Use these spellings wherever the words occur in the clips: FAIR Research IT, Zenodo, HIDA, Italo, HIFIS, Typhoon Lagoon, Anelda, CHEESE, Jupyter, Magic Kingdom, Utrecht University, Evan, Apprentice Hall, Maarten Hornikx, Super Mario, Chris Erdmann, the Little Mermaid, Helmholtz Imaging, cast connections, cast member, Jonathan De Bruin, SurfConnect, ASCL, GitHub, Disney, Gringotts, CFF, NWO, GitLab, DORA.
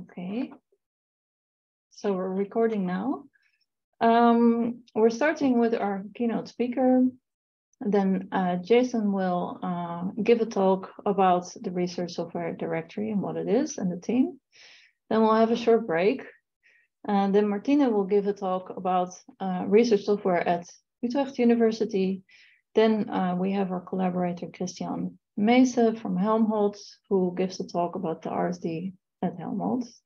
Okay, so we're recording now. We're starting with our keynote speaker. Then Jason will give a talk about the Research Software Directory and what it is and the team. Then we'll have a short break. And then Martine will give a talk about research software at Utrecht University. Then we have our collaborator, Christian Meeßen from Helmholtz, who gives a talk about the RSD at Helmholtz.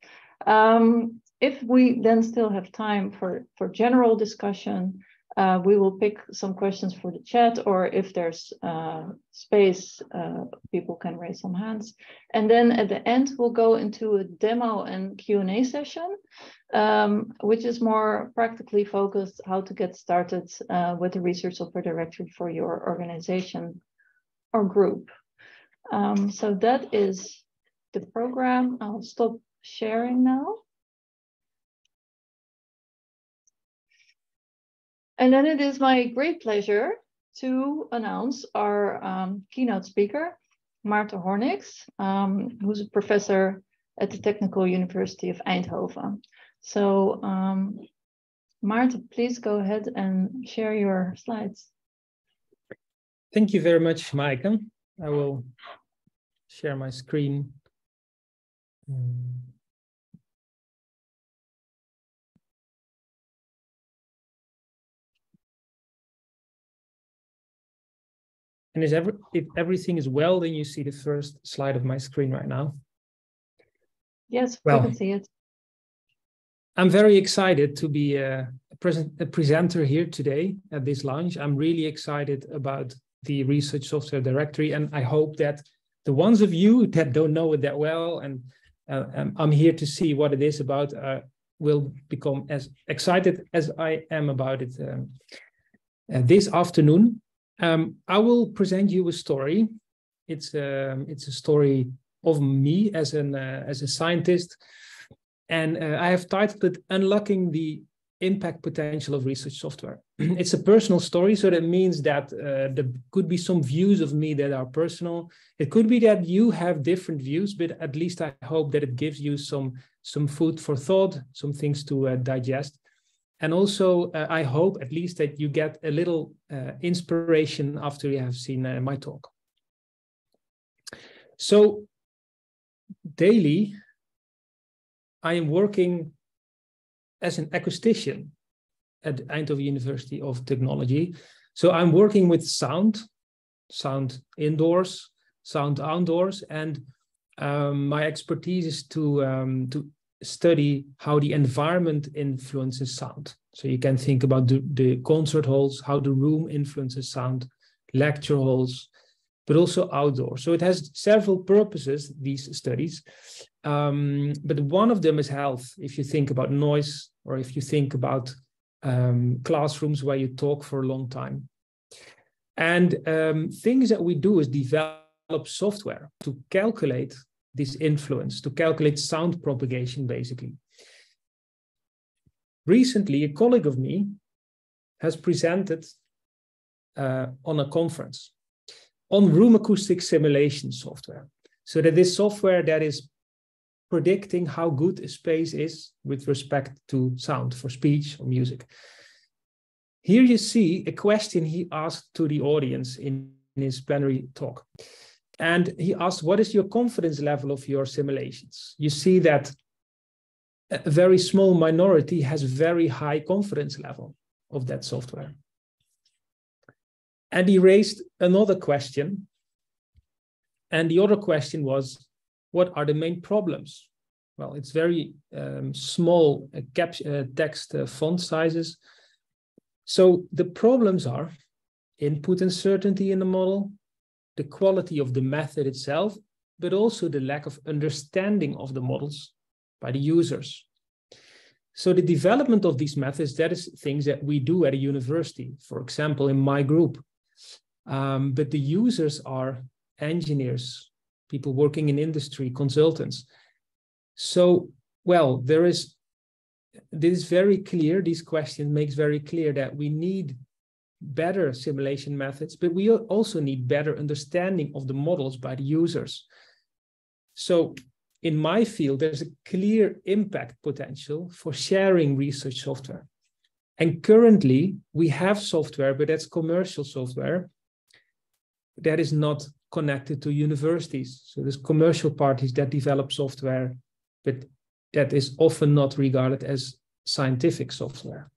If we then still have time for general discussion, we will pick some questions for the chat, or if there's space, people can raise some hands. And then at the end, we'll go into a demo and Q&A session, which is more practically focused how to get started with the Research Software Directory for your organization or group. So that is the program. I'll stop sharing now. And then it is my great pleasure to announce our keynote speaker, Maarten Hornikx, who's a professor at the Technical University of Eindhoven. So Maarten, please go ahead and share your slides. Thank you very much, Maaike. I will share my screen. And if everything is well, then you see the first slide of my screen right now. Yes, well, we can see it. I'm very excited to be a presenter here today at this launch. I'm really excited about the Research Software Directory, and I hope that the ones of you that don't know it that well, and I'm here to see what it is about, will become as excited as I am about it this afternoon. I will present you a story. It's a story of me as a scientist, and I have titled it "Unlocking the Impact Potential of Research Software." It's a personal story, so that means that there could be some views of me that are personal. It could be that you have different views, but at least I hope that it gives you some food for thought, some things to digest. And also, I hope at least that you get a little inspiration after you have seen my talk. So daily, I am working as an acoustician at Eindhoven University of Technology. So I'm working with sound, sound indoors, sound outdoors, and my expertise is to study how the environment influences sound. So you can think about the concert halls, how the room influences sound, lecture halls, but also outdoors. So it has several purposes, these studies, but one of them is health. If you think about noise, or if you think about classrooms where you talk for a long time. And things that we do is develop software to calculate this influence, to calculate sound propagation, basically. Recently, a colleague of me has presented on a conference on room acoustic simulation software. So that is software that is predicting how good a space is with respect to sound for speech or music. Here you see a question he asked to the audience in his plenary talk. And he asked, what is your confidence level of your simulations? You see that a very small minority has very high confidence level of that software. And he raised another question. And the other question was, what are the main problems? Well, it's very small text font sizes. So the problems are input uncertainty in the model, the quality of the method itself, but also the lack of understanding of the models by the users. So the development of these methods, that is things that we do at a university, for example, in my group. But the users are engineers, people working in industry, consultants. So, well, this is very clear, these questions makes very clear that we need better simulation methods, but we also need better understanding of the models by the users. So in my field, there's a clear impact potential for sharing research software. And currently, we have software, but that's commercial software that is not connected to universities. So there's commercial parties that develop software, but that is often not regarded as scientific software.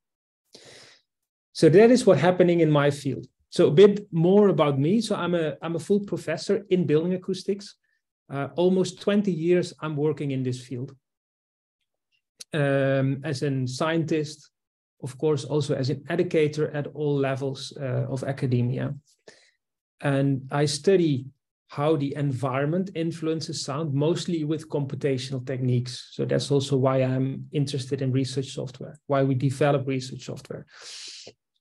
So that is what's happening in my field. So a bit more about me. So I'm a full professor in building acoustics. Almost 20 years I'm working in this field as a scientist, of course, also as an educator at all levels of academia. And I study how the environment influences sound, mostly with computational techniques. So that's also why I'm interested in research software, why we develop research software.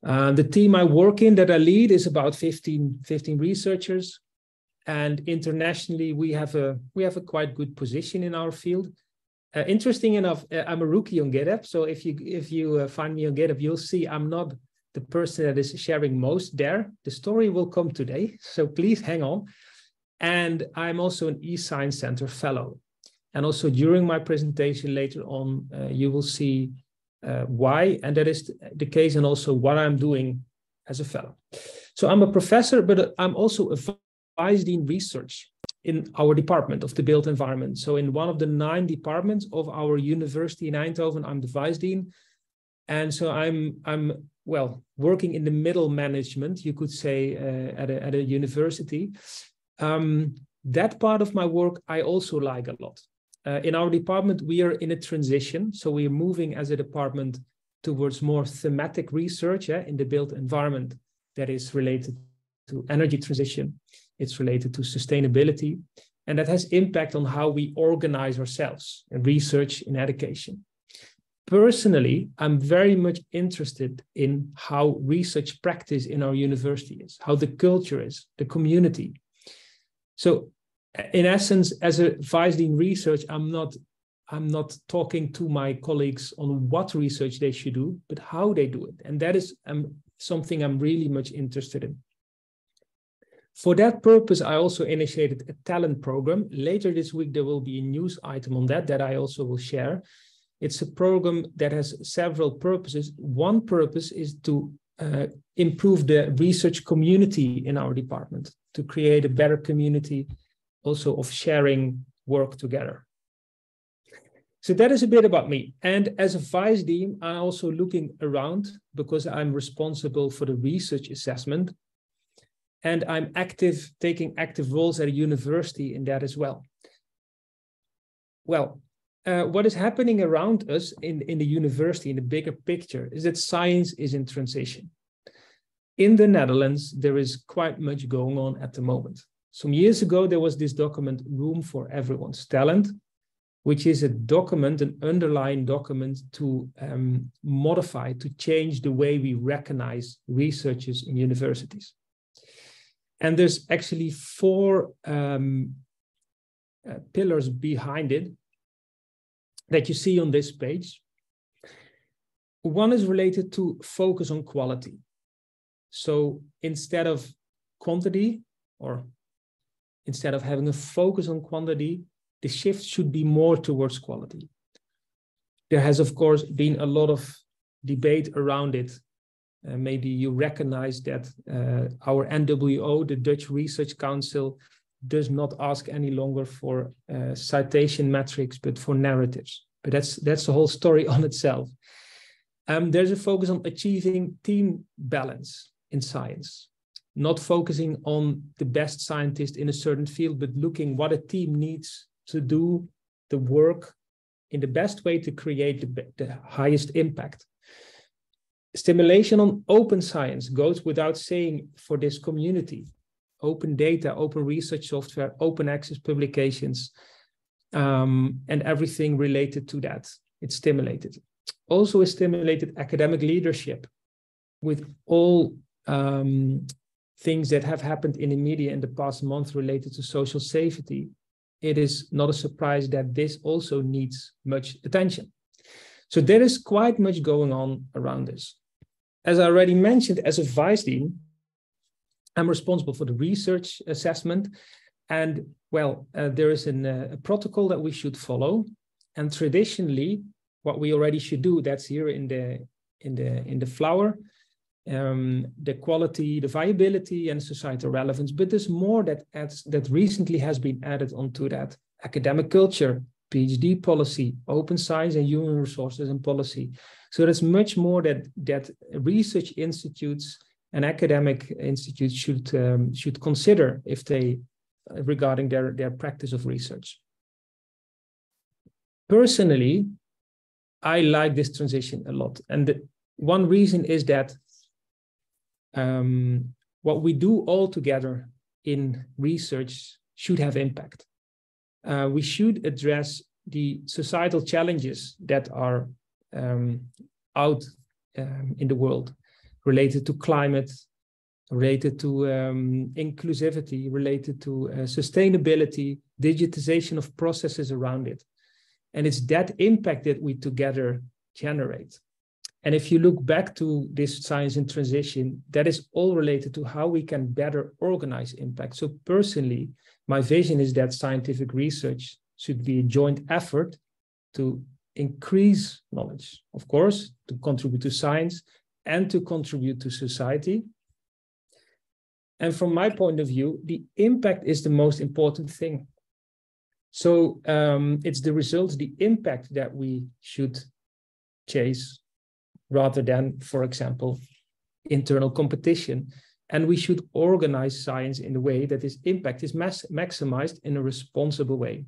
The team I work in that I lead is about 15 researchers. And internationally, we have a quite good position in our field. Interesting enough, I'm a rookie on GitHub. So if you find me on GitHub, you'll see I'm not the person that is sharing most there. The story will come today, so please hang on. And I'm also an eScience Center fellow. And also during my presentation later on, you will see why, and that is the case, and also what I'm doing as a fellow. So I'm a professor, but I'm also a Vice Dean Research in our department of the built environment. So in one of the 9 departments of our university in Eindhoven, I'm the Vice Dean. And so I'm well, working in the middle management, you could say, at a university. That part of my work I also like a lot. In our department, we are in a transition. So we are moving as a department towards more thematic research in the built environment that is related to energy transition. It's related to sustainability, and that has impact on how we organize ourselves in research, in education. Personally, I'm very much interested in how research practice in our university is, how the culture is, the community. So in essence, as a Vice Dean Research, I'm not talking to my colleagues on what research they should do, but how they do it. And that is something I'm really much interested in. For that purpose, I also initiated a talent program. Later this week, there will be a news item on that I also will share. It's a program that has several purposes. One purpose is to improve the research community in our department, to create a better community also of sharing work together. So that is a bit about me. And as a Vice Dean, I'm also looking around because I'm responsible for the research assessment. And I'm taking active roles at a university in that as well. Well, what is happening around us in the university, in the bigger picture, is that science is in transition. In the Netherlands, there is quite much going on at the moment. Some years ago, there was this document, Room for Everyone's Talent, which is a document, an underlying document to modify, to change the way we recognize researchers in universities. And there's actually 4 pillars behind it that you see on this page. One is related to focus on quality. So instead of quantity, or instead of having a focus on quantity, the shift should be more towards quality. There has, of course, been a lot of debate around it. Maybe you recognize that our NWO, the Dutch Research Council, does not ask any longer for citation metrics, but for narratives. But that's the whole story on itself. There's a focus on achieving team balance in science, not focusing on the best scientist in a certain field, but looking what a team needs to do the work in the best way to create the highest impact. Stimulation on open science goes without saying for this community. Open data, open research software, open access publications, and everything related to that. It's stimulated. Also is stimulated academic leadership with all things that have happened in the media in the past month related to social safety. It is not a surprise that this also needs much attention. So there is quite much going on around this. As I already mentioned, as a Vice Dean, I'm responsible for the research assessment. And well, there is a protocol that we should follow. And traditionally, what we already should do, that's here in the flower, the quality, the viability, and societal relevance. But there's more that adds, that recently has been added onto that: academic culture, PhD policy, open science and human resources and policy. So there's much more that research institutes and academic institutes should consider if they regarding their practice of research. Personally, I like this transition a lot. And one reason is that what we do all together in research should have impact. We should address the societal challenges that are out in the world, related to climate, related to inclusivity, related to sustainability, digitization of processes around it. And it's that impact that we together generate. And if you look back to this science in transition, that is all related to how we can better organize impact. So personally, my vision is that scientific research should be a joint effort to increase knowledge, of course, to contribute to science and to contribute to society. And from my point of view, the impact is the most important thing. So it's the results, the impact that we should chase rather than, for example, internal competition. And we should organize science in a way that its impact is maximized in a responsible way.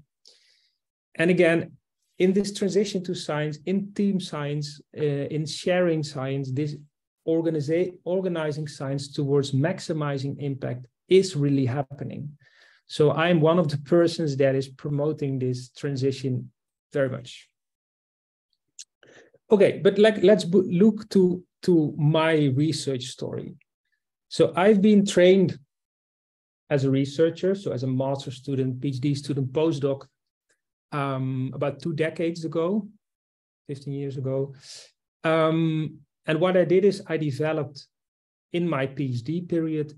And again, in this transition to science, in team science, in sharing science, this organizing science towards maximizing impact is really happening. So I'm one of the persons that is promoting this transition very much. Okay, but let's look to my research story. So I've been trained as a researcher, so as a master's student, PhD student, postdoc, about 2 decades ago, 15 years ago. And what I did is I developed in my PhD period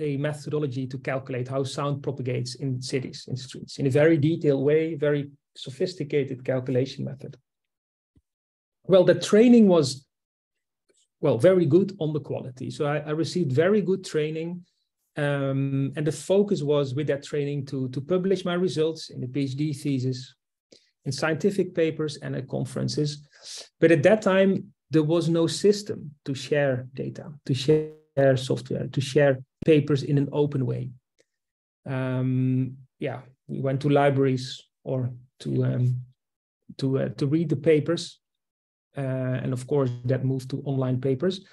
a methodology to calculate how sound propagates in cities, in streets, in a very detailed way, very sophisticated calculation method. Well, the training was, well, very good on the quality. So I received very good training. And the focus was with that training to publish my results in the PhD thesis, in scientific papers and at conferences. But at that time, there was no system to share data, to share software, to share papers in an open way. Yeah, we went to libraries or to read the papers. And of course, that moved to online papers.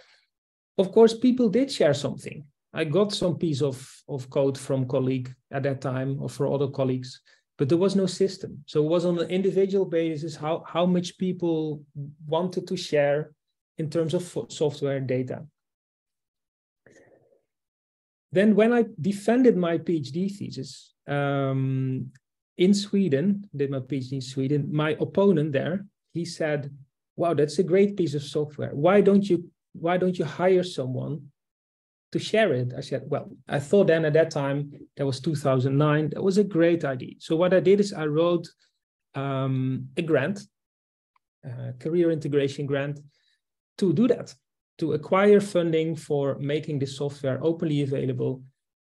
Of course, people did share something. I got some piece of code from colleague at that time or for other colleagues, but there was no system. So it was on an individual basis how much people wanted to share in terms of software and data. Then when I defended my PhD thesis in Sweden, did my PhD in Sweden, my opponent there, he said, wow, that's a great piece of software. Why don't you hire someone to share it? I said, well, I thought then at that time, that was 2009, that was a great idea. So what I did is I wrote a grant, career integration grant, to do that, to acquire funding for making this software openly available.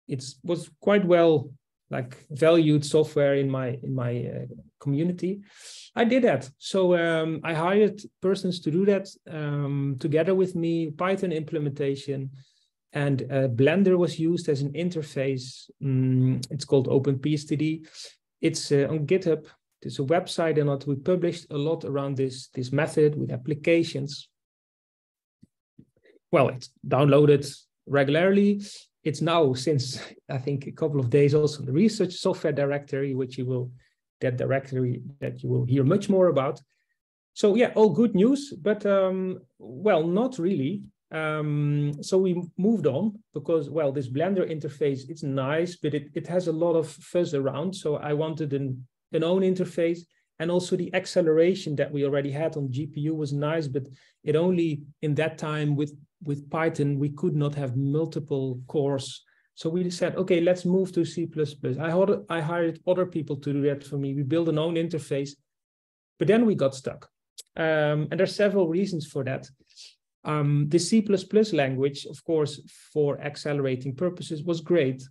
It was quite well valued software in my community. I did that. So I hired persons to do that together with me, Python implementation, and Blender was used as an interface. It's called OpenPSTD. It's on GitHub. There's a website, and we published a lot around this method with applications. Well, it's downloaded regularly. It's now, since I think a couple of days, also the Research Software Directory, that you will hear much more about. So yeah, all good news, but well, not really. So we moved on because, well, this Blender interface, it's nice, but it has a lot of fuzz around. So I wanted an own interface, and also the acceleration that we already had on GPU was nice, but it only in that time with Python, we could not have multiple cores So we said, okay, let's move to C++. I hired other people to do that for me. We built an own interface, but then we got stuck. And there's several reasons for that. The C++ language, of course, for accelerating purposes was great.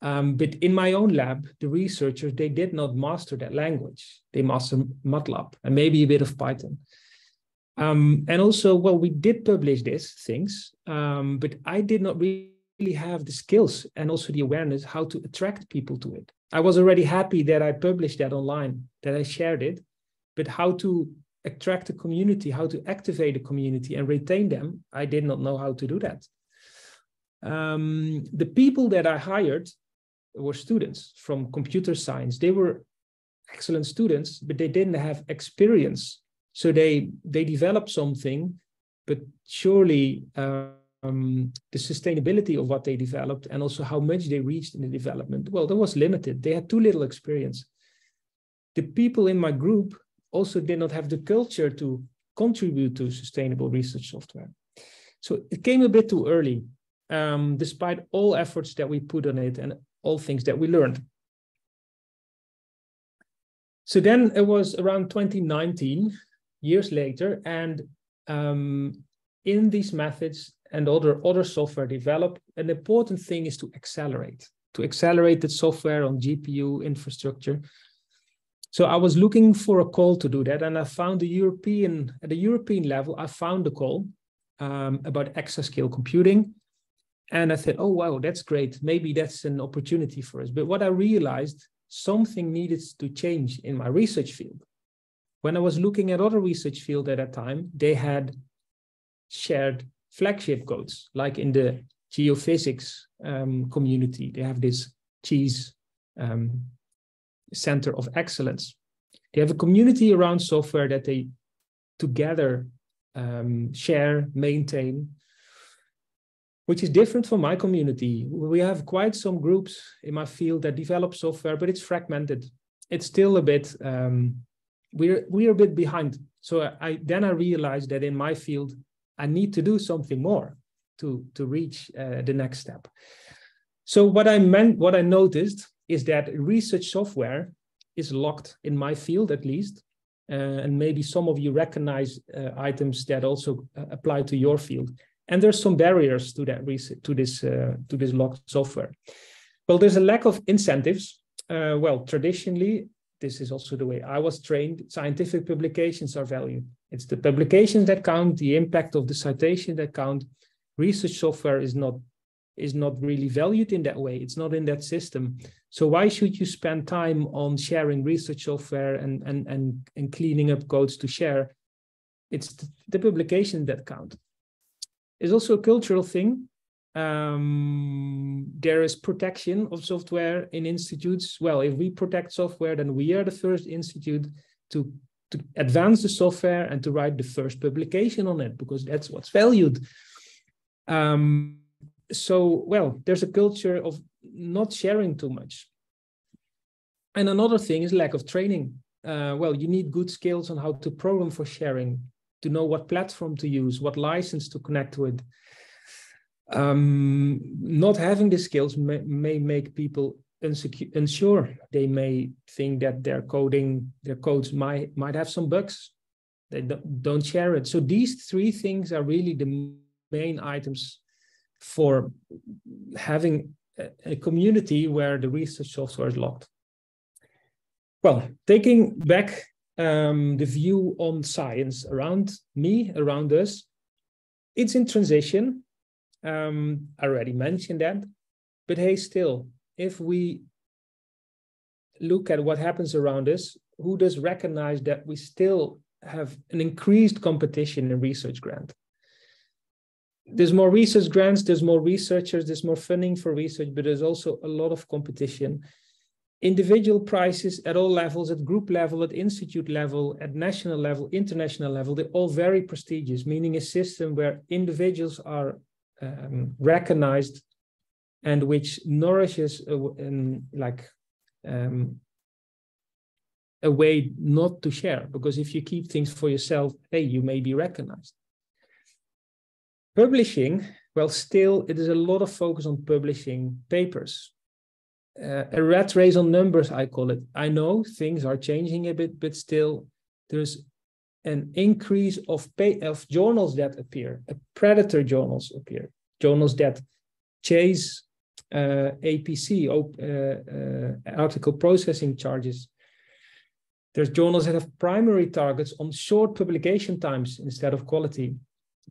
But in my own lab, the researchers, they did not master that language. They mastered MATLAB and maybe a bit of Python. And also, well, we did publish these things, but I did not really have the skills and also the awareness how to attract people to it. I was already happy that I published that online, that I shared it, but how to attract a community, how to activate a community and retain them, I did not know how to do that. The people that I hired were students from computer science. They were excellent students, but they didn't have experience. So they developed something, but surely the sustainability of what they developed and also how much they reached in the development, well, that was limited. They had too little experience. The people in my group also did not have the culture to contribute to sustainable research software. So it came a bit too early, despite all efforts that we put on it and all things that we learned. So then it was around 2019, years later, and in these methods and other software developed, an important thing is to accelerate the software on GPU infrastructure. So I was looking for a call to do that, and I found at the European level, I found a call about exascale computing. And I said, oh, wow, that's great. Maybe that's an opportunity for us. But what I realized, something needed to change in my research field. When I was looking at other research fields at that time, they had shared flagship codes, like in the geophysics community. They have this CHEESE Center of Excellence. They have a community around software that they together share, maintain, which is different from my community. We have quite some groups in my field that develop software, but it's fragmented. It's still a bit, we're a bit behind. So then I realized that in my field, I need to do something more to reach the next step. So what I noticed is that research software is locked in my field, at least. And maybe some of you recognize items that also apply to your field. And there's some barriers to that research, to this locked software. Well, there's a lack of incentives. Well, traditionally, this is also the way I was trained. Scientific publications are valued. It's the publications that count, the impact of the citation that count. Research software is not really valued in that way. It's not in that system. So why should you spend time on sharing research software and cleaning up codes to share? It's the publications that count. It's also a cultural thing. There is protection of software in institutes. Well, if we protect software, then we are the first institute to advance the software and to write the first publication on it, because that's what's valued. So, well, there's a culture of not sharing too much. And another thing is lack of training. Well, you need good skills on how to program for sharing, to know what platform to use, what license to connect with. Not having the skills may make people unsure. They may think that their codes might have some bugs. They don't share it. So these three things are really the main items for having a community where the research software is locked. Well, taking back the view on science around me, around us. It's in transition. I already mentioned that. But hey, still, if we look at what happens around us, who does recognize that we still have an increased competition in research grants? There's more research grants, there's more researchers, there's more funding for research, but there's also a lot of competition. Individual prices at all levels, at group level, at institute level, at national level, international level, they're all very prestigious, meaning a system where individuals are recognized and which nourishes a way not to share. Because if you keep things for yourself, hey, you may be recognized. Publishing, well, still, it is a lot of focus on publishing papers. A rat race on numbers, I call it. I know things are changing a bit, but still there's an increase of journals that appear, predator journals appear, journals that chase APC, article processing charges. There's journals that have primary targets on short publication times instead of quality.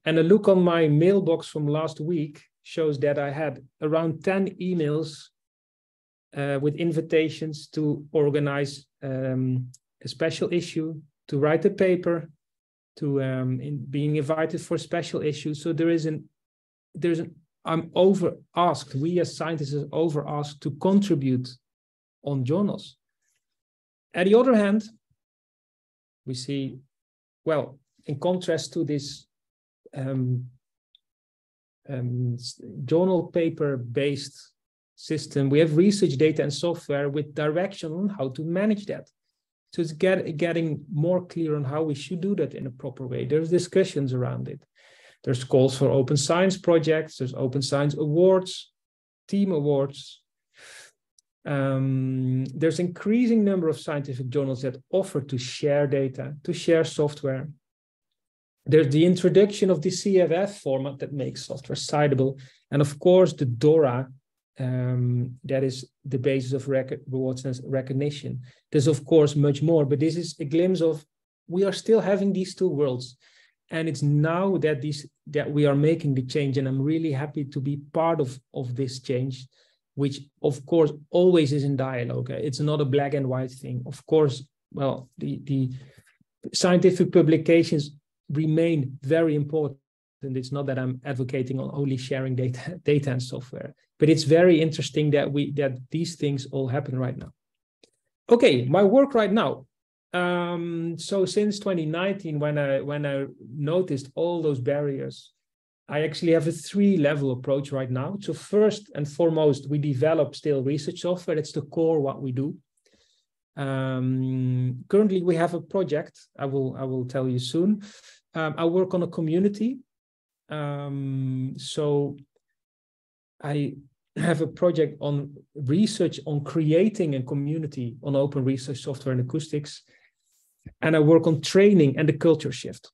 And a look on my mailbox from last week shows that I had around 10 emails with invitations to organize a special issue, to write a paper, to being invited for special issues. So I'm over asked, we as scientists are over asked to contribute on journals. On the other hand, we see, well, in contrast to this journal paper-based system, we have research data and software with direction on how to manage that. So it's getting more clear on how we should do that in a proper way. There's discussions around it. There's calls for open science projects. There's open science awards, team awards. There's increasing number of scientific journals that offer to share data, to share software. There's the introduction of the CFF format that makes software citable. And of course, the DORA, that is the basis of rewards and recognition. There's of course much more, but this is a glimpse of, we are still having these two worlds. And it's now that we are making the change, and I'm really happy to be part of this change, which of course always is in dialogue. It's not a black and white thing. Of course, well, the scientific publications remain very important. It's not that I'm advocating on only sharing data and software, but it's very interesting that these things all happen right now. Okay, my work right now. So since 2019, when I noticed all those barriers, I actually have a three-level approach right now. So first and foremost, we develop still research software. That's the core what we do. Currently, we have a project. I will tell you soon. I work on a community. So I have a project on research on creating a community on open research software and acoustics. And I work on training and the culture shift.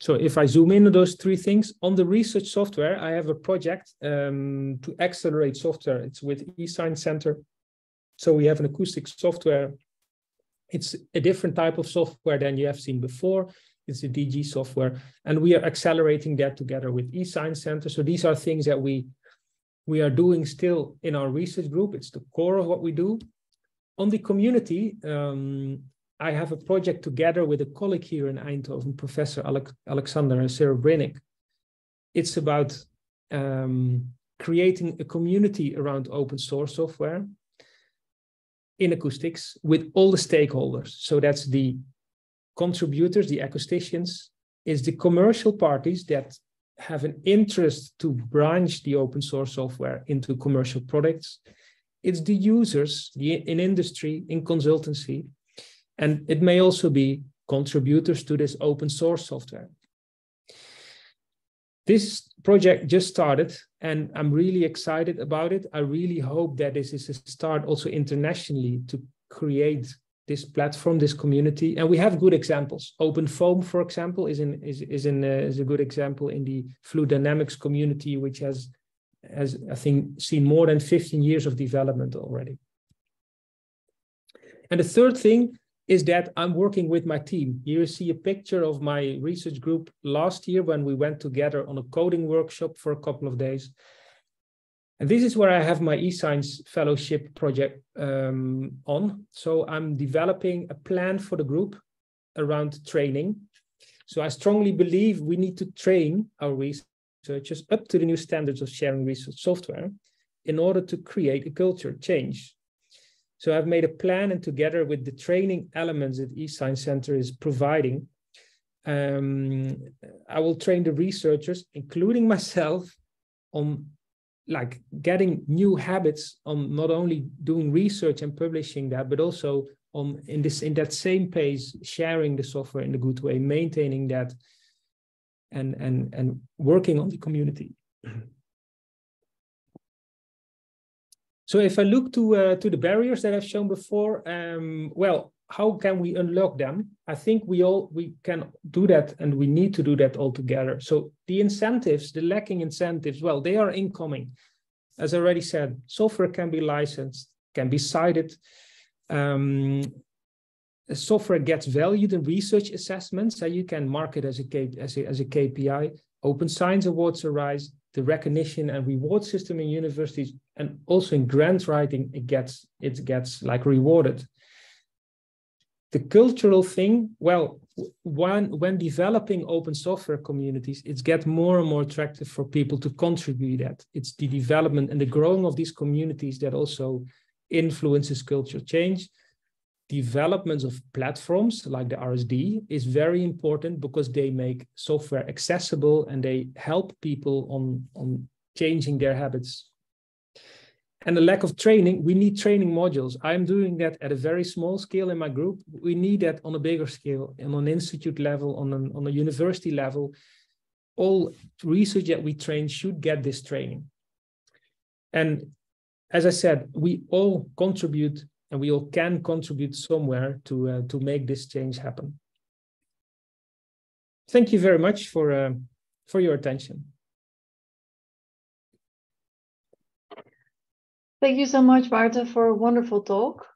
So if I zoom in on those three things, on the research software, I have a project to accelerate software. It's with eScience Center. So we have an acoustic software. It's a different type of software than you have seen before. It's a DG software, and we are accelerating that together with eScience Center. So these are things that we are doing still in our research group. It's the core of what we do. On the community, I have a project together with a colleague here in Eindhoven, Professor Alexander and Sarah Brinnick. It's about creating a community around open source software in acoustics with all the stakeholders. So that's the contributors, the acousticians, is the commercial parties that have an interest to branch the open source software into commercial products. It's the users in industry, in consultancy, and it may also be contributors to this open source software. This project just started, and I'm really excited about it. I really hope that this is a start also internationally to create this platform, this community, and we have good examples. Open Foam, for example, is a good example in the fluid dynamics community, which has I think seen more than 15 years of development already. And the third thing is that I'm working with my team. Here you see a picture of my research group last year when we went together on a coding workshop for a couple of days. And this is where I have my eScience fellowship project on. So I'm developing a plan for the group around training. So I strongly believe we need to train our researchers up to the new standards of sharing research software in order to create a culture change. So I've made a plan, and together with the training elements that eScience Center is providing, I will train the researchers, including myself, on like getting new habits on not only doing research and publishing that, but also on in that same pace, sharing the software in a good way, maintaining that, and working on the community. So if I look to the barriers that I've shown before, well, how can we unlock them? I think we can do that, and we need to do that all together. So the incentives, the lacking incentives, well, they are incoming. As I already said, software can be licensed, can be cited. Software gets valued in research assessments, so you can mark it as a KPI. Open Science Awards arise, the recognition and reward system in universities, and also in grant writing, it gets like rewarded. The cultural thing, well, when developing open software communities, it's get more and more attractive for people to contribute at. It's the development and the growing of these communities that also influences culture change. Developments of platforms like the RSD is very important because they make software accessible and they help people on changing their habits. And the lack of training, we need training modules. I'm doing that at a very small scale in my group. We need that on a bigger scale and on an institute level, on a university level. All research that we train should get this training. And as I said, we all contribute and we all can contribute somewhere to make this change happen. Thank you very much for your attention. Thank you so much, Maarten, for a wonderful talk.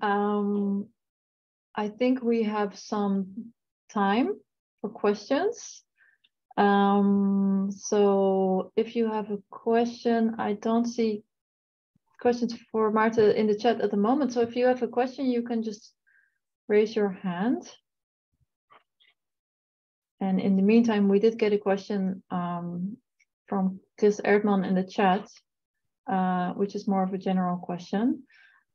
I think we have some time for questions. So if you have a question, I don't see questions for Maarten in the chat at the moment. So if you have a question, you can just raise your hand. And in the meantime, we did get a question from Chris Erdmann in the chat. Which is more of a general question.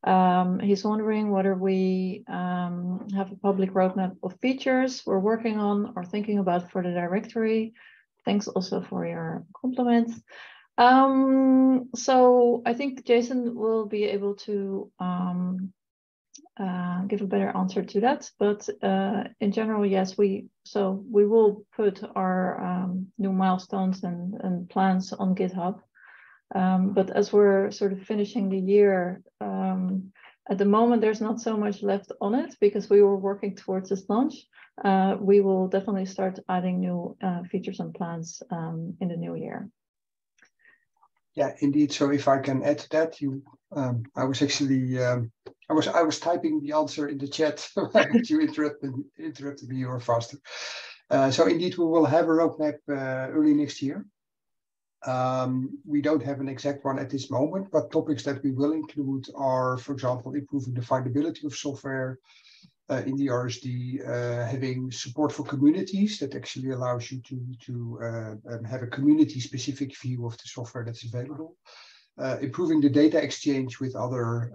He's wondering whether we have a public roadmap of features we're working on or thinking about for the directory. Thanks also for your compliments. So I think Jason will be able to give a better answer to that. But in general, yes, we will put our new milestones and plans on GitHub. But as we're sort of finishing the year, at the moment, there's not so much left on it because we were working towards this launch. We will definitely start adding new features and plans in the new year. Yeah, indeed. So if I can add to that, I was typing the answer in the chat, but you interrupted me. You were faster. So indeed, we will have a roadmap early next year. We don't have an exact one at this moment, but topics that we will include are, for example, improving the findability of software in the RSD, having support for communities that actually allows you to have a community-specific view of the software that's available, improving the data exchange with other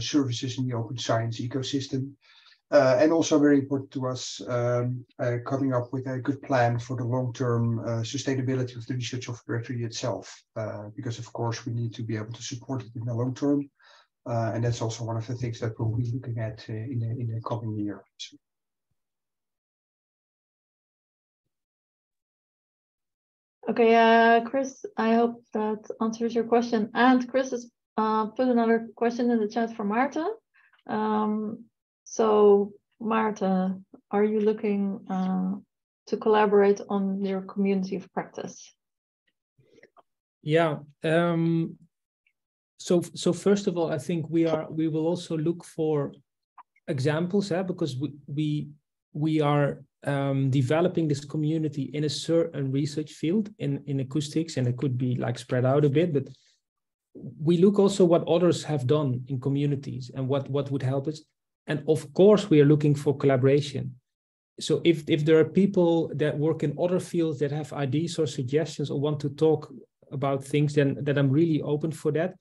services in the open science ecosystem, and also very important to us, coming up with a good plan for the long-term sustainability of the research of the directory itself, because of course we need to be able to support it in the long term, and that's also one of the things that we'll be looking at in the coming year. So. Okay, Chris, I hope that answers your question. And Chris has put another question in the chat for Maarten. So, Maarten, are you looking to collaborate on your community of practice? Yeah. So first of all, I think we will also look for examples, because we are developing this community in a certain research field in acoustics, and it could be like spread out a bit, but we look also what others have done in communities and what would help us. And of course, we are looking for collaboration. So if there are people that work in other fields that have ideas or suggestions or want to talk about things, then I'm really open for that.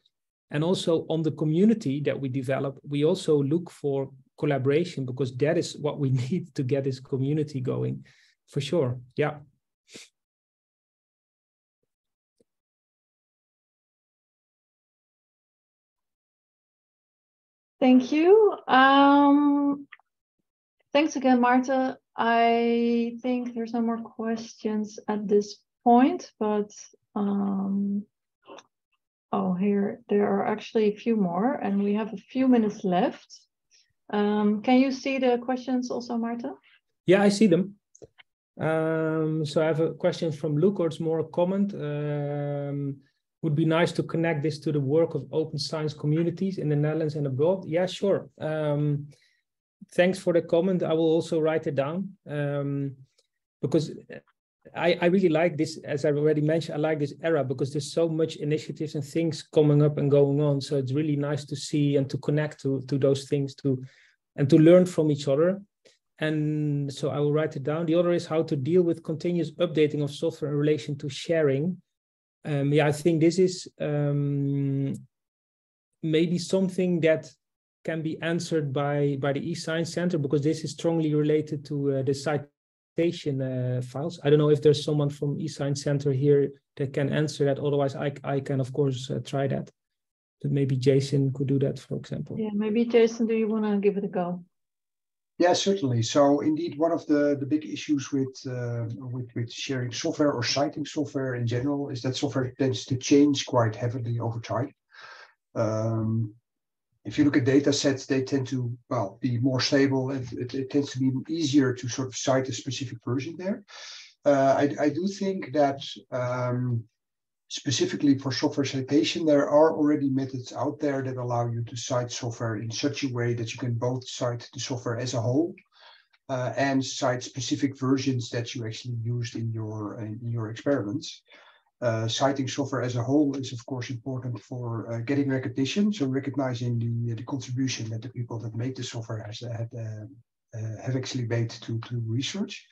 And also on the community that we develop, we also look for collaboration because that is what we need to get this community going, for sure. Yeah. Thank you. Thanks again, Maarten. I think there's no more questions at this point, but oh, here there are actually a few more, and we have a few minutes left. Can you see the questions also, Maarten? Yeah, I see them. So I have a question from Luke, or it's more a comment. Would be nice to connect this to the work of open science communities in the Netherlands and abroad. Yeah, sure. Thanks for the comment. I will also write it down because I really like this, as I already mentioned, I like this era because there's so much initiatives and things coming up and going on. So it's really nice to see and to connect to those things and to learn from each other. And so I will write it down. The other is how to deal with continuous updating of software in relation to sharing. Yeah, I think this is maybe something that can be answered by the eScience Center, because this is strongly related to the citation files. I don't know if there's someone from eScience Center here that can answer that. Otherwise, I can, of course, try that. But maybe Jason could do that, for example. Yeah, maybe Jason, do you want to give it a go? Yeah, certainly. So indeed, one of the big issues with sharing software or citing software in general is that software tends to change quite heavily over time. If you look at data sets, they tend to, well, be more stable, and it tends to be easier to sort of cite a specific version there. I do think that specifically for software citation, there are already methods out there that allow you to cite software in such a way that you can both cite the software as a whole and cite specific versions that you actually used in your experiments. Citing software as a whole is, of course, important for getting recognition, so recognizing the contribution that the people that make the software have actually made to research.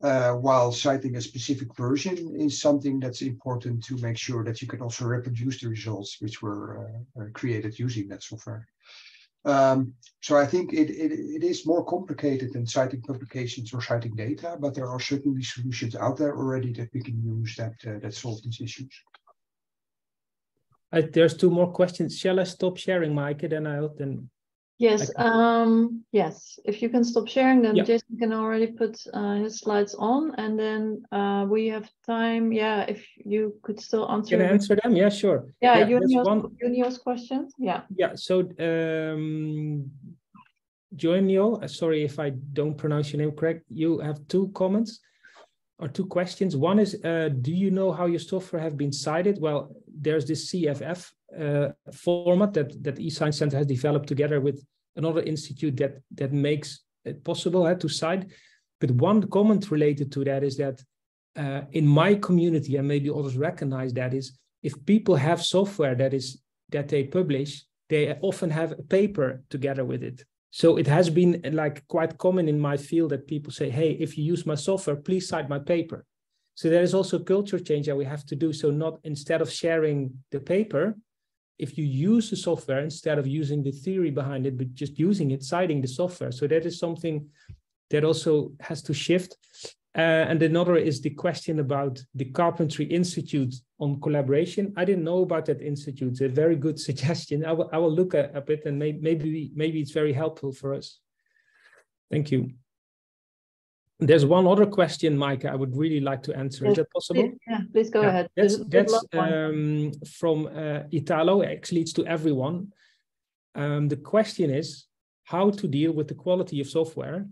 While citing a specific version is something that's important to make sure that you can also reproduce the results which were created using that software. So I think it is more complicated than citing publications or citing data, but there are certainly solutions out there already that we can use that solve these issues. There's two more questions. Shall I stop sharing, Maaike? Then yes, yes, if you can stop sharing, then yep. Jason can already put his slides on, and then we have time. Yeah, if you could still answer. Can I answer them? Yeah, sure. Yeah, yeah, Junio's question. Yeah. Yeah, so Junio, sorry if I don't pronounce your name correct, you have two comments or two questions. One is, do you know how your software have been cited? Well, there's this CFF format that eScience Center has developed together with another institute that makes it possible to cite. But one comment related to that is that in my community, and maybe others recognize that, is if people have software that they publish, they often have a paper together with it. So it has been like quite common in my field that people say, hey, if you use my software, please cite my paper. So there is also a culture change that we have to do. So not instead of sharing the paper, if you use the software, instead of using the theory behind it, but just using it, citing the software. So that is something that also has to shift. And another is the question about the Carpentry Institute on collaboration. I didn't know about that institute. It's a very good suggestion. I will look at it, and maybe it's very helpful for us. Thank you. There's one other question, Maaike, I would really like to answer. Yes, is that possible? Please, yeah, please go ahead. That's from Italo. Actually, it's to everyone. The question is how to deal with the quality of software.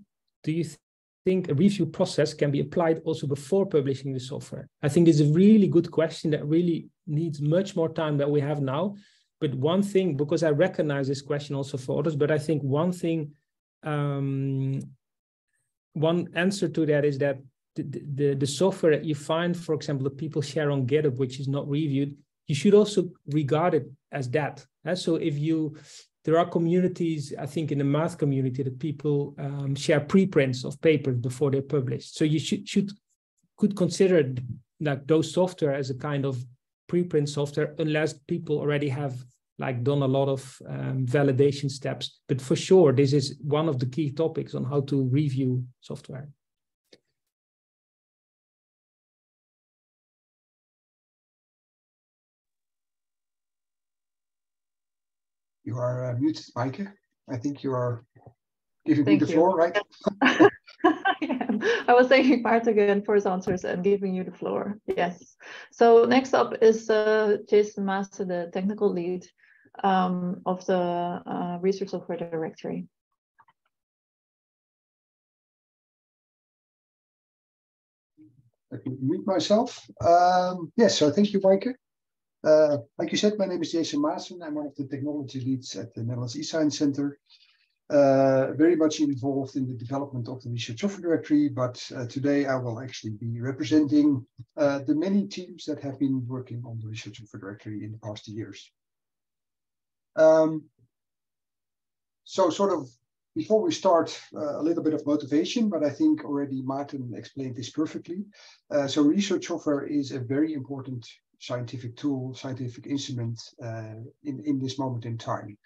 Do you think a review process can be applied also before publishing the software? I think this is a really good question that really needs much more time than we have now. But one thing, because I recognize this question also for others, but I think one thing... one answer to that is that the software that you find, for example, that people share on GitHub, which is not reviewed, you should also regard it as that. So if you, there are communities, I think in the math community, that people share preprints of papers before they're published. So you could consider like those software as a kind of preprint software, unless people already have like done a lot of validation steps. But for sure, this is one of the key topics on how to review software. You are muted, Maaike. I think you are giving me the floor, right? Yeah. I was thanking Bart again for his answers and giving you the floor. Yes. So next up is Jason Maassen, the technical lead of the Research Software Directory. I can mute myself. Yes, so thank you, Maaike. Like you said, my name is Jason Maassen. I'm one of the technology leads at the Netherlands eScience Center. Very much involved in the development of the Research Software Directory, but today I will actually be representing the many teams that have been working on the Research Software Directory in the past years. So sort of before we start, a little bit of motivation, but I think already Maarten explained this perfectly. So research software is a very important scientific tool, scientific instrument in this moment in time.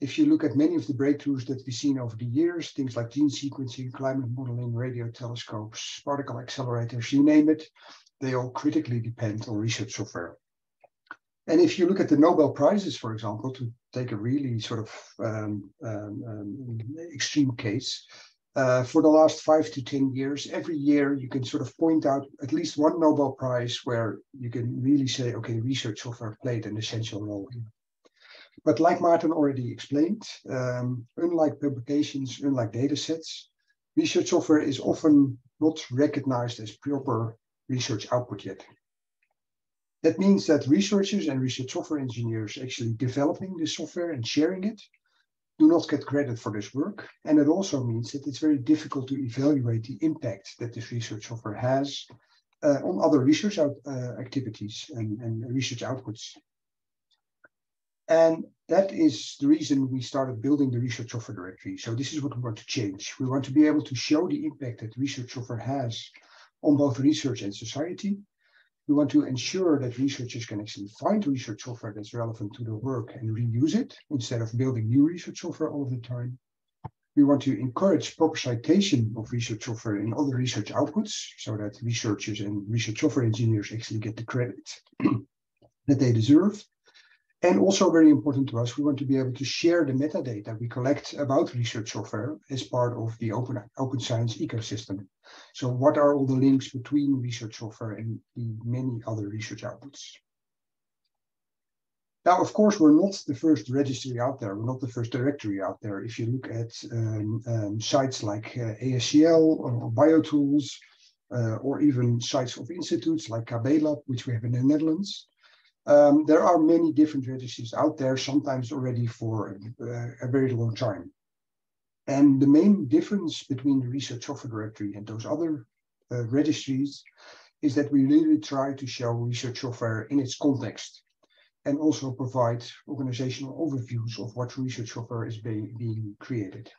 If you look at many of the breakthroughs that we've seen over the years, things like gene sequencing, climate modeling, radio telescopes, particle accelerators, you name it, they all critically depend on research software. And if you look at the Nobel Prizes, for example, to take a really sort of extreme case, for the last 5 to 10 years, every year you can sort of point out at least one Nobel Prize where you can really say, okay, research software played an essential role in. But like Maarten already explained, unlike publications, unlike data sets, research software is often not recognized as proper research output yet. That means that researchers and research software engineers actually developing this software and sharing it do not get credit for this work. And it also means that it's very difficult to evaluate the impact that this research software has on other research activities and research outputs. And that is the reason we started building the Research Software Directory. So this is what we want to change. We want to be able to show the impact that research software has on both research and society. We want to ensure that researchers can actually find research software that's relevant to their work and reuse it instead of building new research software all the time. We want to encourage proper citation of research software in other research outputs so that researchers and research software engineers actually get the credit that they deserve. And also very important to us, we want to be able to share the metadata we collect about research software as part of the open science ecosystem. So what are all the links between research software and the many other research outputs? Now, of course, we're not the first registry out there. We're not the first directory out there. If you look at sites like ASCL or BioTools, or even sites of institutes like KBLab, which we have in the Netherlands, there are many different registries out there, sometimes already for a very long time. And the main difference between the Research Software Directory and those other registries is that we really try to show research software in its context and also provide organizational overviews of what research software is being created.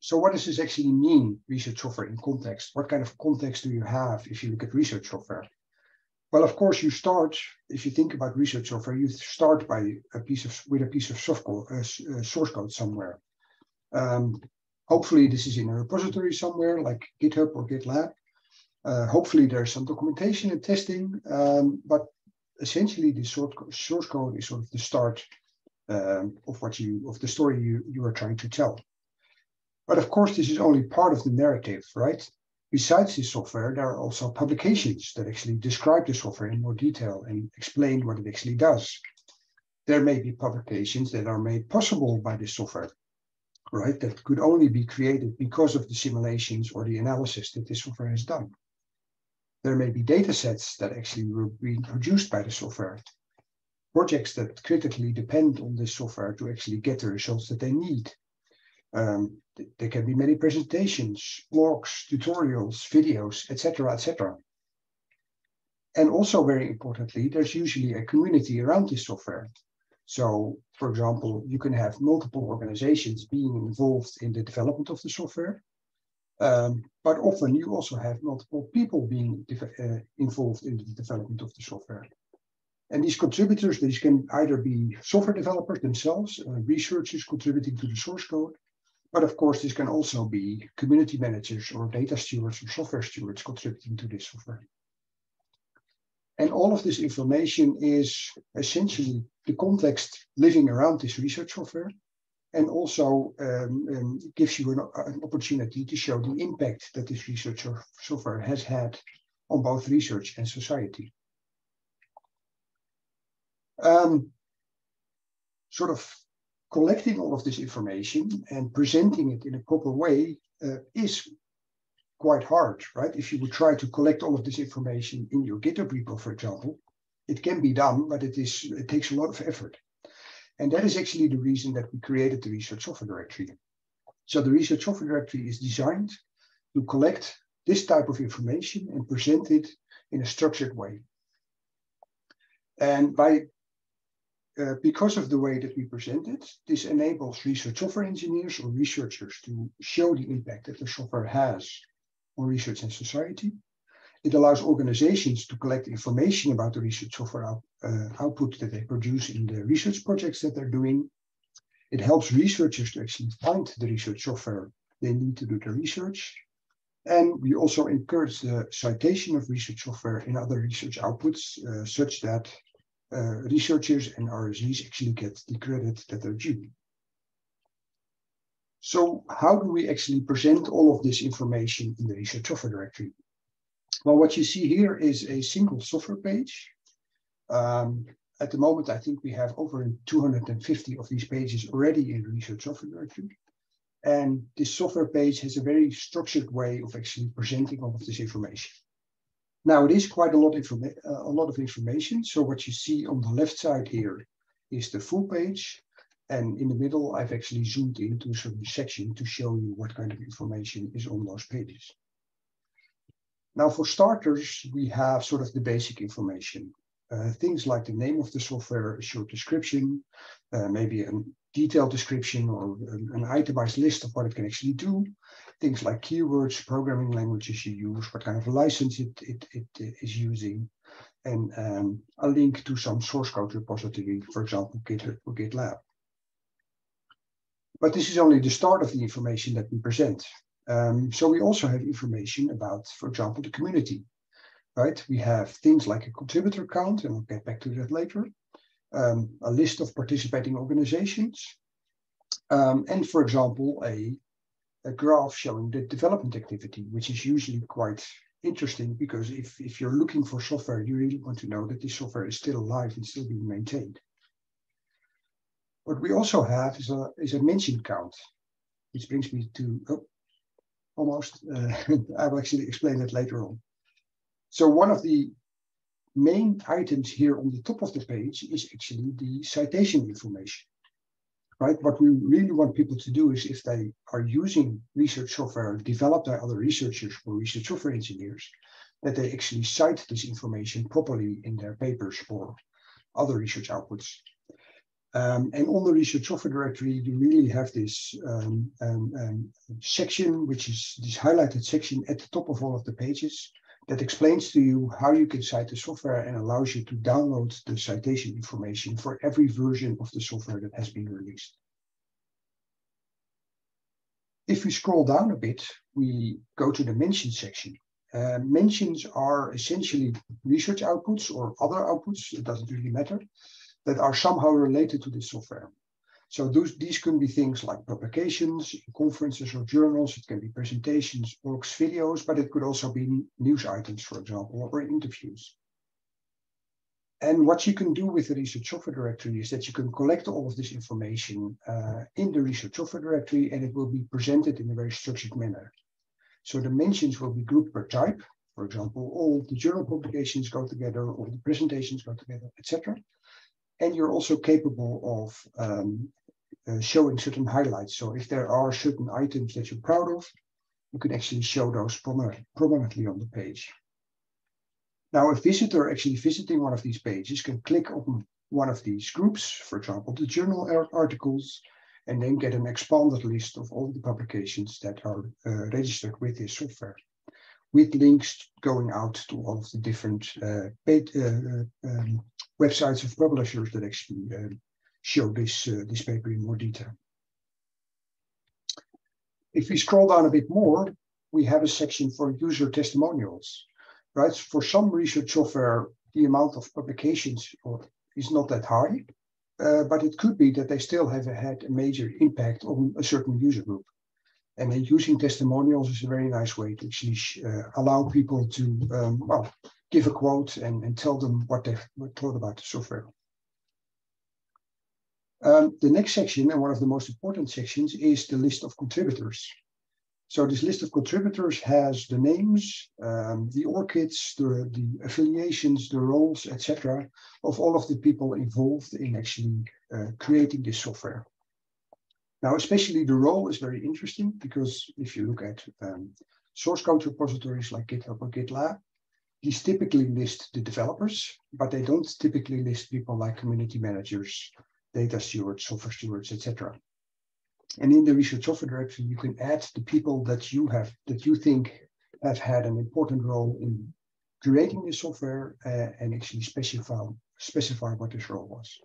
So what does this actually mean, research software in context? What kind of context do you have if you look at research software? Well, of course, you start, if you think about research software, you start by with a piece of source code somewhere. Hopefully, this is in a repository somewhere like GitHub or GitLab. Hopefully, there's some documentation and testing, but essentially, the source code is sort of the start of the story you are trying to tell. But of course, this is only part of the narrative, right? Besides this software, there are also publications that actually describe the software in more detail and explain what it actually does. There may be publications that are made possible by this software, right? That could only be created because of the simulations or the analysis that this software has done. There may be data sets that actually were being produced by the software, projects that critically depend on this software to actually get the results that they need. There can be many presentations, blogs, tutorials, videos, etc., etc. And also, very importantly, there's usually a community around this software. So, for example, you can have multiple organizations being involved in the development of the software, but often you also have multiple people being involved in the development of the software. And these contributors, these can either be software developers themselves, researchers contributing to the source code, but of course, this can also be community managers or data stewards or software stewards contributing to this software. And all of this information is essentially the context living around this research software, and also gives you an opportunity to show the impact that this research software has had on both research and society. Sort of collecting all of this information and presenting it in a proper way is quite hard, right? If you would try to collect all of this information in your GitHub repo, for example, it can be done, but it takes a lot of effort. And that is actually the reason that we created the Research Software Directory. So the Research Software Directory is designed to collect this type of information and present it in a structured way. And because of the way that we present it, this enables research software engineers or researchers to show the impact that the software has on research and society. It allows organizations to collect information about the research software output that they produce in the research projects that they're doing. It helps researchers to actually find the research software they need to do the research. And we also encourage the citation of research software in other research outputs, such that researchers and RSEs actually get the credit that they're due. So how do we actually present all of this information in the Research Software Directory? Well, what you see here is a single software page. At the moment, I think we have over 250 of these pages already in Research Software Directory. And this software page has a very structured way of actually presenting all of this information. Now, it is quite a lot of information. So what you see on the left side here is the full page. And in the middle, I've actually zoomed into a certain section to show you what kind of information is on those pages. Now, for starters, we have sort of the basic information. Things like the name of the software, a short description, maybe a detailed description or an itemized list of what it can actually do. Things like keywords, programming languages you use, what kind of license it is using, and a link to some source code repository, for example, GitHub or GitLab. But this is only the start of the information that we present. So we also have information about, for example, the community, right? We have things like a contributor count, and I'll get back to that later, a list of participating organizations, and for example, a graph showing the development activity, which is usually quite interesting because if you're looking for software, you really want to know that this software is still alive and still being maintained. What we also have is a mention count, which brings me to, I will actually explain that later on. So one of the main items here on the top of the page is actually the citation information, right? What we really want people to do is if they are using research software developed by other researchers or research software engineers, that they actually cite this information properly in their papers or other research outputs. And on the Research Software Directory, you really have this section, which is this highlighted section at the top of all of the pages, that explains to you how you can cite the software and allows you to download the citation information for every version of the software that has been released. If we scroll down a bit, we go to the mention section. Mentions are essentially research outputs or other outputs, it doesn't really matter, that are somehow related to this software. So these can be things like publications, conferences or journals, it can be presentations, books, videos, but it could also be news items, for example, or interviews. And what you can do with the Research Software Directory is that you can collect all of this information in the Research Software Directory, and it will be presented in a very structured manner. So the mentions will be grouped per type. For example, all the journal publications go together, all the presentations go together, etc. And you're also capable of showing certain highlights. So if there are certain items that you're proud of, you can actually show those prominently on the page. Now, a visitor actually visiting one of these pages can click on one of these groups, for example, the journal articles, and then get an expanded list of all the publications that are registered with this software, with links going out to all of the different websites of publishers that actually show this paper in more detail. If we scroll down a bit more, we have a section for user testimonials, right? For some research software, the amount of publications is not that high, but it could be that they still have had a major impact on a certain user group. And then using testimonials is a very nice way to actually allow people to well, give a quote and tell them what they've thought about the software. The next section, and one of the most important sections, is the list of contributors. So this list of contributors has the names, the ORCIDs, the affiliations, the roles, etc., of all of the people involved in actually creating this software. Now, especially the role is very interesting, because if you look at source code repositories like GitHub or GitLab, these typically list the developers, but they don't typically list people like community managers, data stewards, software stewards, etc. And in the Research Software Directory, you can add the people that you think have had an important role in creating the software and actually specify what this role was.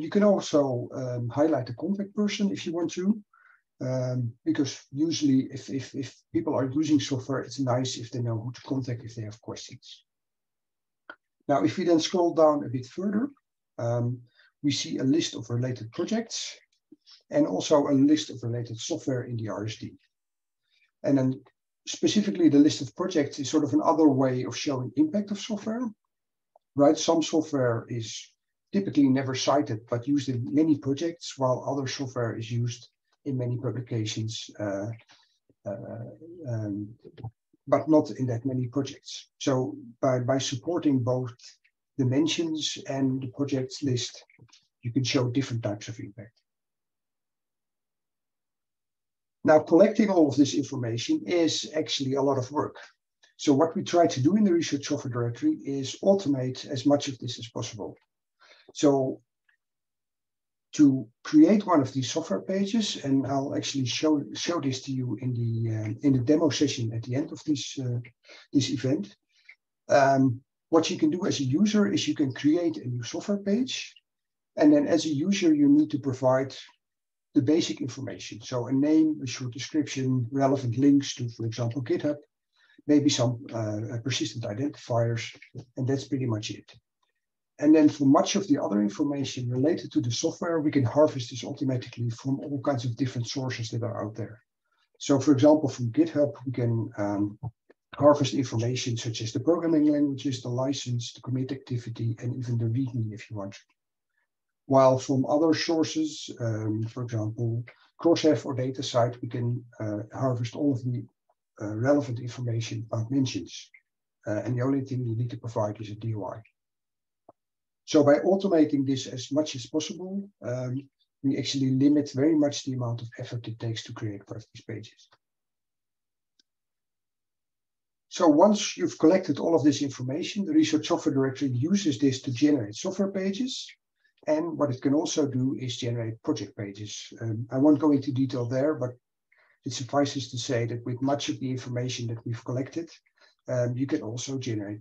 You can also highlight the contact person if you want to, because usually if people are using software, it's nice if they know who to contact if they have questions. Now, if we then scroll down a bit further, we see a list of related projects and also a list of related software in the RSD. And then specifically the list of projects is sort of another way of showing impact of software, right? Some software is typically never cited, but used in many projects, while other software is used in many publications, but not in that many projects. So by supporting both dimensions and the projects list, you can show different types of impact. Now, collecting all of this information is actually a lot of work. So what we try to do in the Research Software Directory is automate as much of this as possible. So to create one of these software pages, and I'll actually show this to you in the demo session at the end of this event. What you can do as a user is you can create a new software page, and then as a user you need to provide the basic information. So a name, a short description, relevant links to, for example, GitHub, maybe some persistent identifiers, and that's pretty much it. And then for much of the other information related to the software, we can harvest this automatically from all kinds of different sources that are out there. So for example, from GitHub, we can harvest information such as the programming languages, the license, the commit activity, and even the README if you want to. While from other sources, for example, Crossref or DataCite, we can harvest all of the relevant information about mentions. And the only thing you need to provide is a DOI. So by automating this as much as possible, we actually limit very much the amount of effort it takes to create one of these pages. So once you've collected all of this information, the Research Software Directory uses this to generate software pages. And what it can also do is generate project pages. I won't go into detail there, but it suffices to say that with much of the information that we've collected, you can also generate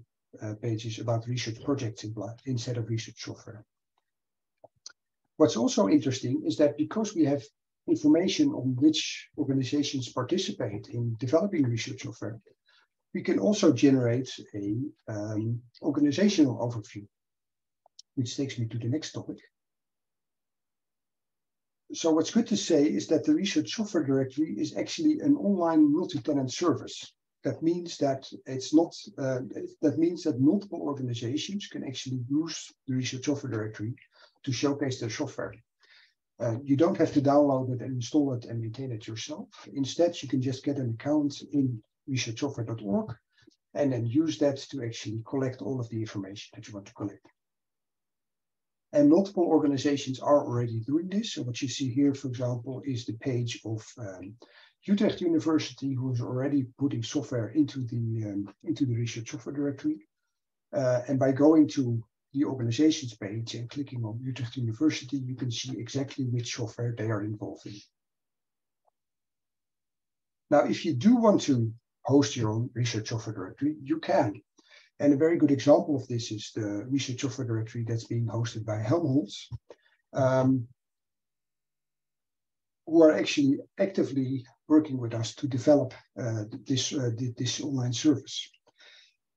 pages about research projects instead of research software. What's also interesting is that because we have information on which organizations participate in developing research software, we can also generate an organizational overview, which takes me to the next topic. So what's good to say is that the Research Software Directory is actually an online multi-tenant service. That means that it's not. That means that multiple organizations can actually use the Research Software Directory to showcase their software. You don't have to download it and install it and maintain it yourself. Instead, you can just get an account in researchsoftware.org and then use that to actually collect all of the information that you want to collect. And multiple organizations are already doing this. So what you see here, for example, is the page of Utrecht University, who's already putting software into the Research Software Directory. And by going to the organizations page and clicking on Utrecht University, you can see exactly which software they are involved in. Now, if you do want to host your own Research Software Directory, you can. And a very good example of this is the Research Software Directory that's being hosted by Helmholtz, who are actually actively working with us to develop this online service.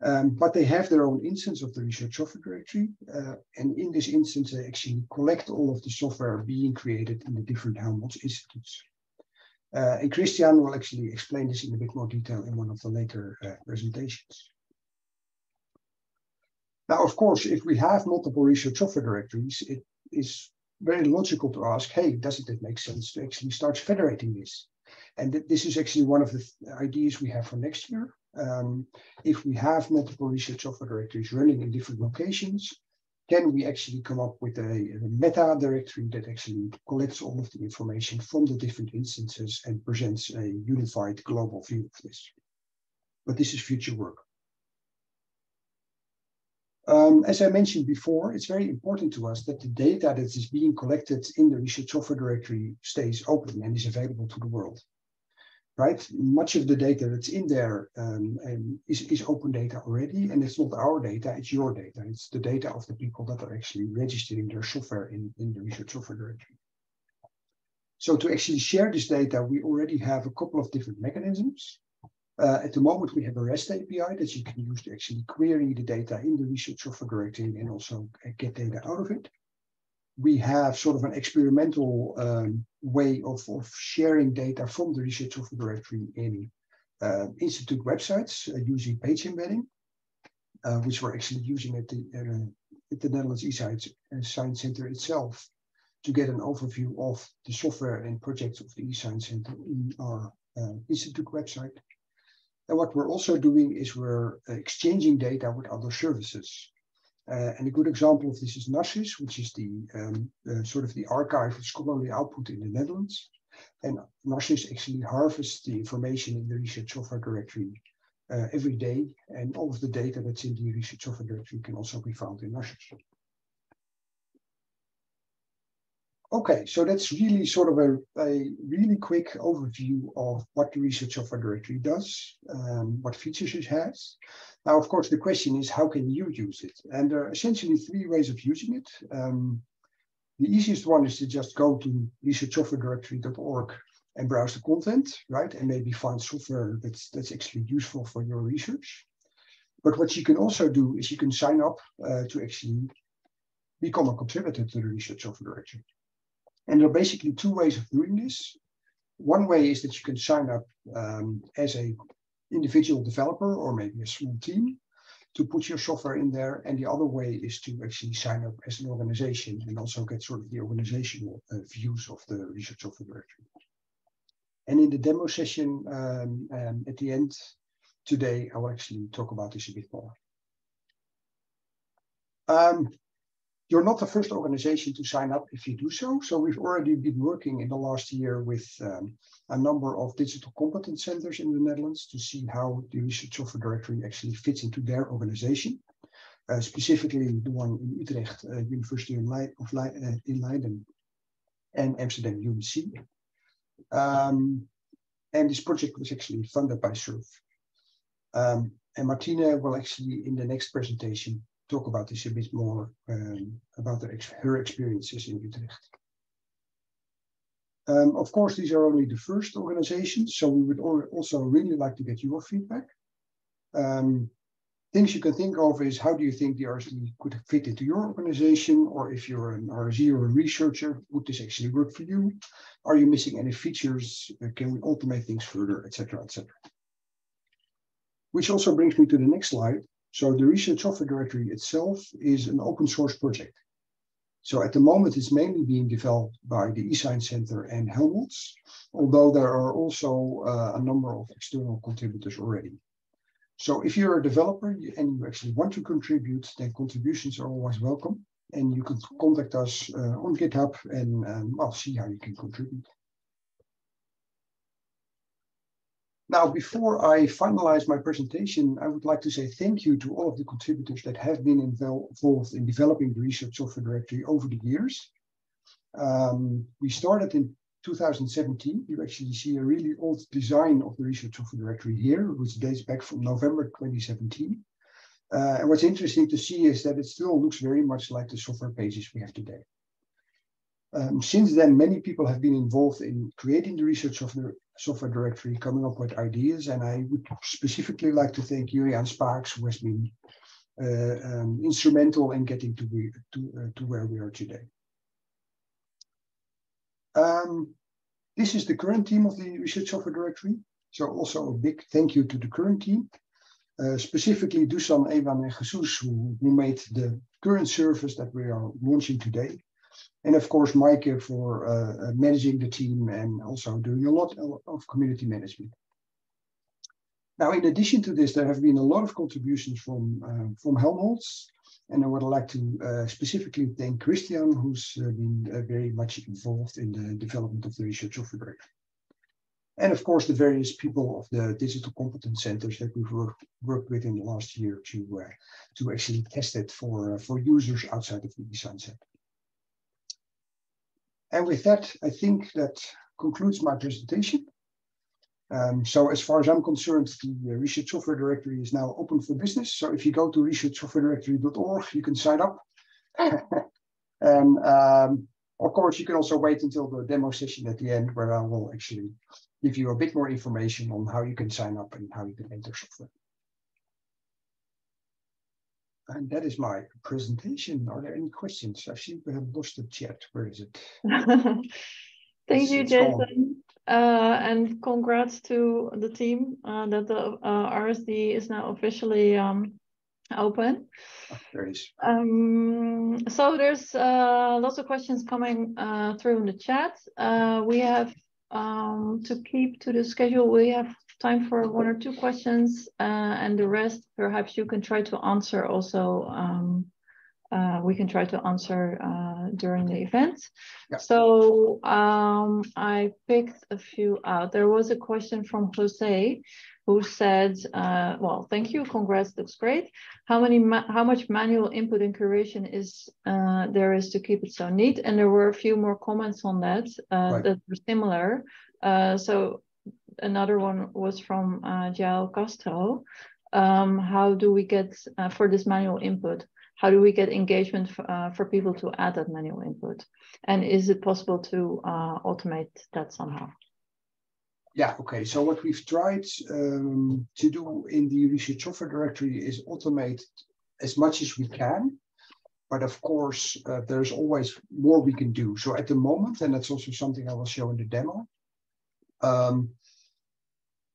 But they have their own instance of the Research Software Directory. And in this instance, they actually collect all of the software being created in the different Helmholtz institutes. And Christian will actually explain this in a bit more detail in one of the later presentations. Now, of course, if we have multiple research software directories, it is very logical to ask, hey, doesn't it make sense to actually start federating this? And this is actually one of the ideas we have for next year. If we have multiple research software directories running in different locations, can we actually come up with a meta directory that actually collects all of the information from the different instances and presents a unified global view of this? But this is future work. As I mentioned before, it's very important to us that the data that is being collected in the Research Software Directory stays open and is available to the world, right? Much of the data that's in there is open data already, and it's not our data, it's your data. It's the data of the people that are actually registering their software in the Research Software Directory. So to actually share this data, we already have a couple of different mechanisms. At the moment, we have a REST API that you can use to actually query the data in the Research Software Directory and also get data out of it. We have sort of an experimental way of sharing data from the Research Software Directory in institute websites using page embedding, which we're actually using at the Netherlands eScience Center itself to get an overview of the software and projects of the eScience Center in our institute website. And what we're also doing is we're exchanging data with other services. And a good example of this is NARCIS, which is the sort of the archive of scholarly output in the Netherlands. And NARCIS actually harvests the information in the Research Software Directory every day. And all of the data that's in the Research Software Directory can also be found in NARCIS. Okay, so that's really sort of a really quick overview of what the Research Software Directory does, what features it has. Now, of course, the question is, how can you use it? And there are essentially three ways of using it. The easiest one is to just go to researchsoftwaredirectory.org and browse the content, right? And maybe find software that's actually useful for your research. But what you can also do is you can sign up to actually become a contributor to the Research Software Directory. And there are basically two ways of doing this. One way is that you can sign up as an individual developer or maybe a small team to put your software in there. And the other way is to actually sign up as an organization and also get sort of the organizational views of the Research Software Directory. And in the demo session at the end today, I'll actually talk about this a bit more. You're not the first organization to sign up if you do so. So we've already been working in the last year with a number of digital competence centers in the Netherlands to see how the Research Software Directory actually fits into their organization, specifically the one in Utrecht, University of Leiden, and Amsterdam UMC. And this project was actually funded by Surf. And Martine will actually, in the next presentation, talk about this a bit more, about her experiences in Utrecht. Of course, these are only the first organizations, so we would also really like to get your feedback. Things you can think of is, how do you think the RSD could fit into your organization? Or if you're an RSD or a researcher, would this actually work for you? Are you missing any features? Can we automate things further, et cetera, et cetera? Which also brings me to the next slide. So the Research Software Directory itself is an open source project. So at the moment, it's mainly being developed by the eScience Center and Helmholtz, although there are also a number of external contributors already. So if you're a developer and you actually want to contribute, then contributions are always welcome. And you can contact us on GitHub and I'll see how you can contribute. Now, before I finalize my presentation, I would like to say thank you to all of the contributors that have been involved in developing the Research Software Directory over the years. We started in 2017. You actually see a really old design of the Research Software Directory here, which dates back from November 2017. And what's interesting to see is that it still looks very much like the software pages we have today. Since then, many people have been involved in creating the Research Software Directory, coming up with ideas, and I would specifically like to thank Juriaan Spaaks, who has been instrumental in getting to where we are today. This is the current team of the Research Software Directory, so also a big thank you to the current team. Specifically Dusan, Evan and Jesus, who made the current service that we are launching today. And of course, Maarike for managing the team and also doing a lot of community management. Now, in addition to this, there have been a lot of contributions from Helmholtz. And I would like to specifically thank Christian, who's been very much involved in the development of the Research Software Directory. And of course, the various people of the digital competence centers that we've worked with in the last year to actually test it for users outside of the eScience Center. And with that, I think that concludes my presentation. So as far as I'm concerned, the Research Software Directory is now open for business. So if you go to researchsoftwaredirectory.org, you can sign up. And of course, you can also wait until the demo session at the end, where I will actually give you a bit more information on how you can sign up and how you can enter software. And that is my presentation. Are there any questions? I seem to have lost the chat. Where is it? Thank you, Jason. And congrats to the team that the RSD is now officially open. There is. So there's lots of questions coming through in the chat. We have to keep to the schedule. We have time for one or two questions, and the rest perhaps you can try to answer also. We can try to answer during the event. Yeah. So I picked a few out. There was a question from Jose, who said, well, thank you, congrats, looks great. How much manual input and curation is there is to keep it so neat? And there were a few more comments on that that were similar. So another one was from João Castro. How do we get for this manual input? How do we get engagement for people to add that manual input? And is it possible to automate that somehow? Yeah, okay. So what we've tried to do in the Research Software Directory is automate as much as we can. But of course, there's always more we can do. So at the moment, and that's also something I will show in the demo,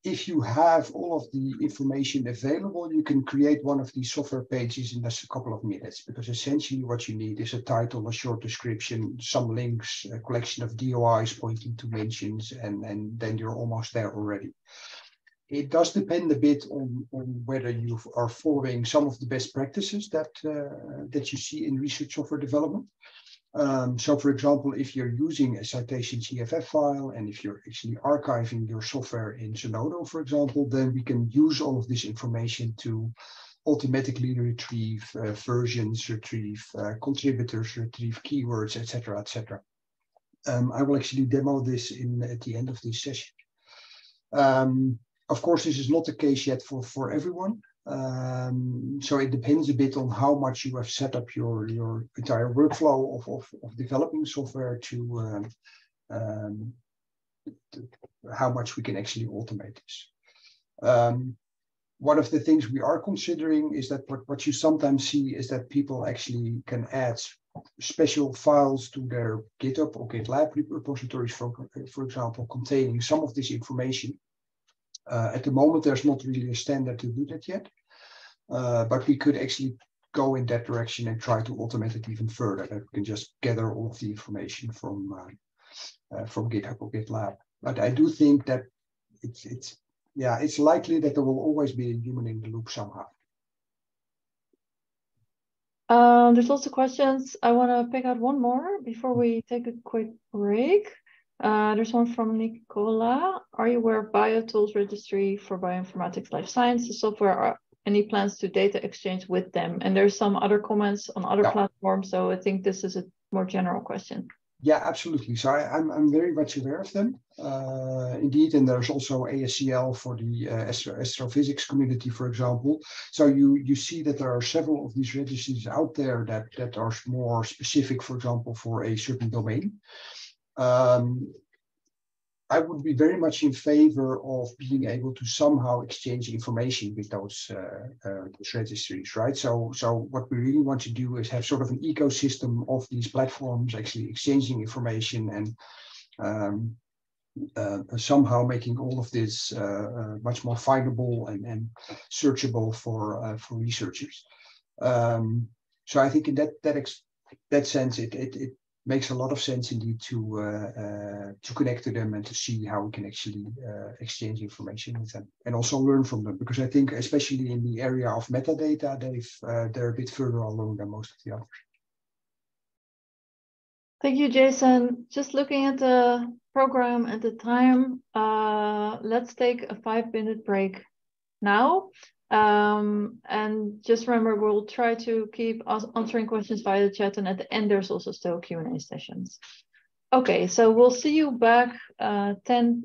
if you have all of the information available, you can create one of these software pages in just a couple of minutes, because essentially what you need is a title, a short description, some links, a collection of DOIs pointing to mentions, and then you're almost there already. It does depend a bit on whether you are following some of the best practices that, that you see in research software development. So, for example, if you're using a citation CFF file, and if you're actually archiving your software in Zenodo, for example, then we can use all of this information to automatically retrieve versions, retrieve contributors, retrieve keywords, etc., etc. I will actually demo this at the end of this session. Of course, this is not the case yet for everyone. So it depends a bit on how much you have set up your entire workflow of developing software to how much we can actually automate this. One of the things we are considering is that what you sometimes see is that people actually can add special files to their GitHub or GitLab repositories, for example, containing some of this information. At the moment, there's not really a standard to do that yet, but we could actually go in that direction and try to automate it even further. That we can just gather all of the information from GitHub or GitLab. But I do think that it's likely that there will always be a human in the loop somehow. There's lots of questions. I want to pick out one more before we take a quick break. There's one from Nicola. Are you aware of BioTools registry for bioinformatics, life sciences software? Are any plans to data exchange with them? And there's some other comments on other platforms. So I think this is a more general question. Yeah, absolutely. So I'm very much aware of them, indeed. And there's also ASCL for the astrophysics community, for example. So you see that there are several of these registries out there that are more specific, for example, for a certain domain. I would be very much in favor of being able to somehow exchange information with those registries, right? So what we really want to do is have sort of an ecosystem of these platforms actually exchanging information and somehow making all of this much more findable and searchable for researchers. So I think in that sense, it makes a lot of sense indeed to connect to them and to see how we can actually exchange information with them and also learn from them, because I think especially in the area of metadata, they're a bit further along than most of the others. Thank you, Jason. Just looking at the program at the time, let's take a 5-minute break now. And just remember, we'll try to keep answering questions via the chat, and at the end there's also still Q&A sessions. Okay, so we'll see you back 3:10.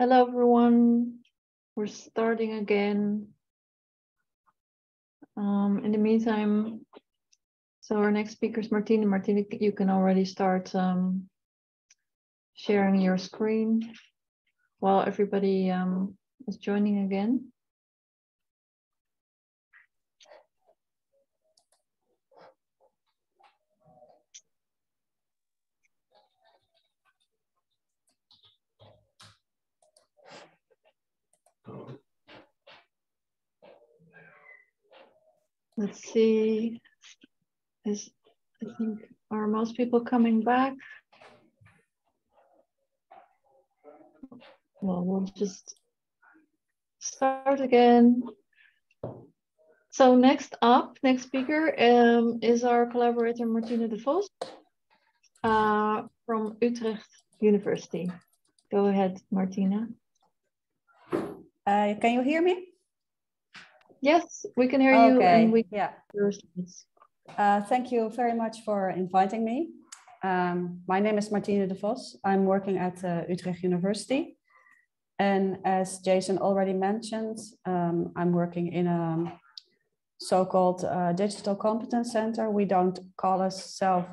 Hello, everyone. We're starting again. In the meantime, so our next speaker is Martine. Martine, you can already start sharing your screen while everybody is joining again. Let's see, are most people coming back? Well, we'll just start again. So next up, next speaker is our collaborator Martine de Vos from Utrecht University. Go ahead, Martina. Can you hear me? Yes, we can hear you. And we can hear you. Thank you very much for inviting me. My name is Martine de Vos. I'm working at Utrecht University. And as Jason already mentioned, I'm working in a so-called digital competence center. We don't call ourselves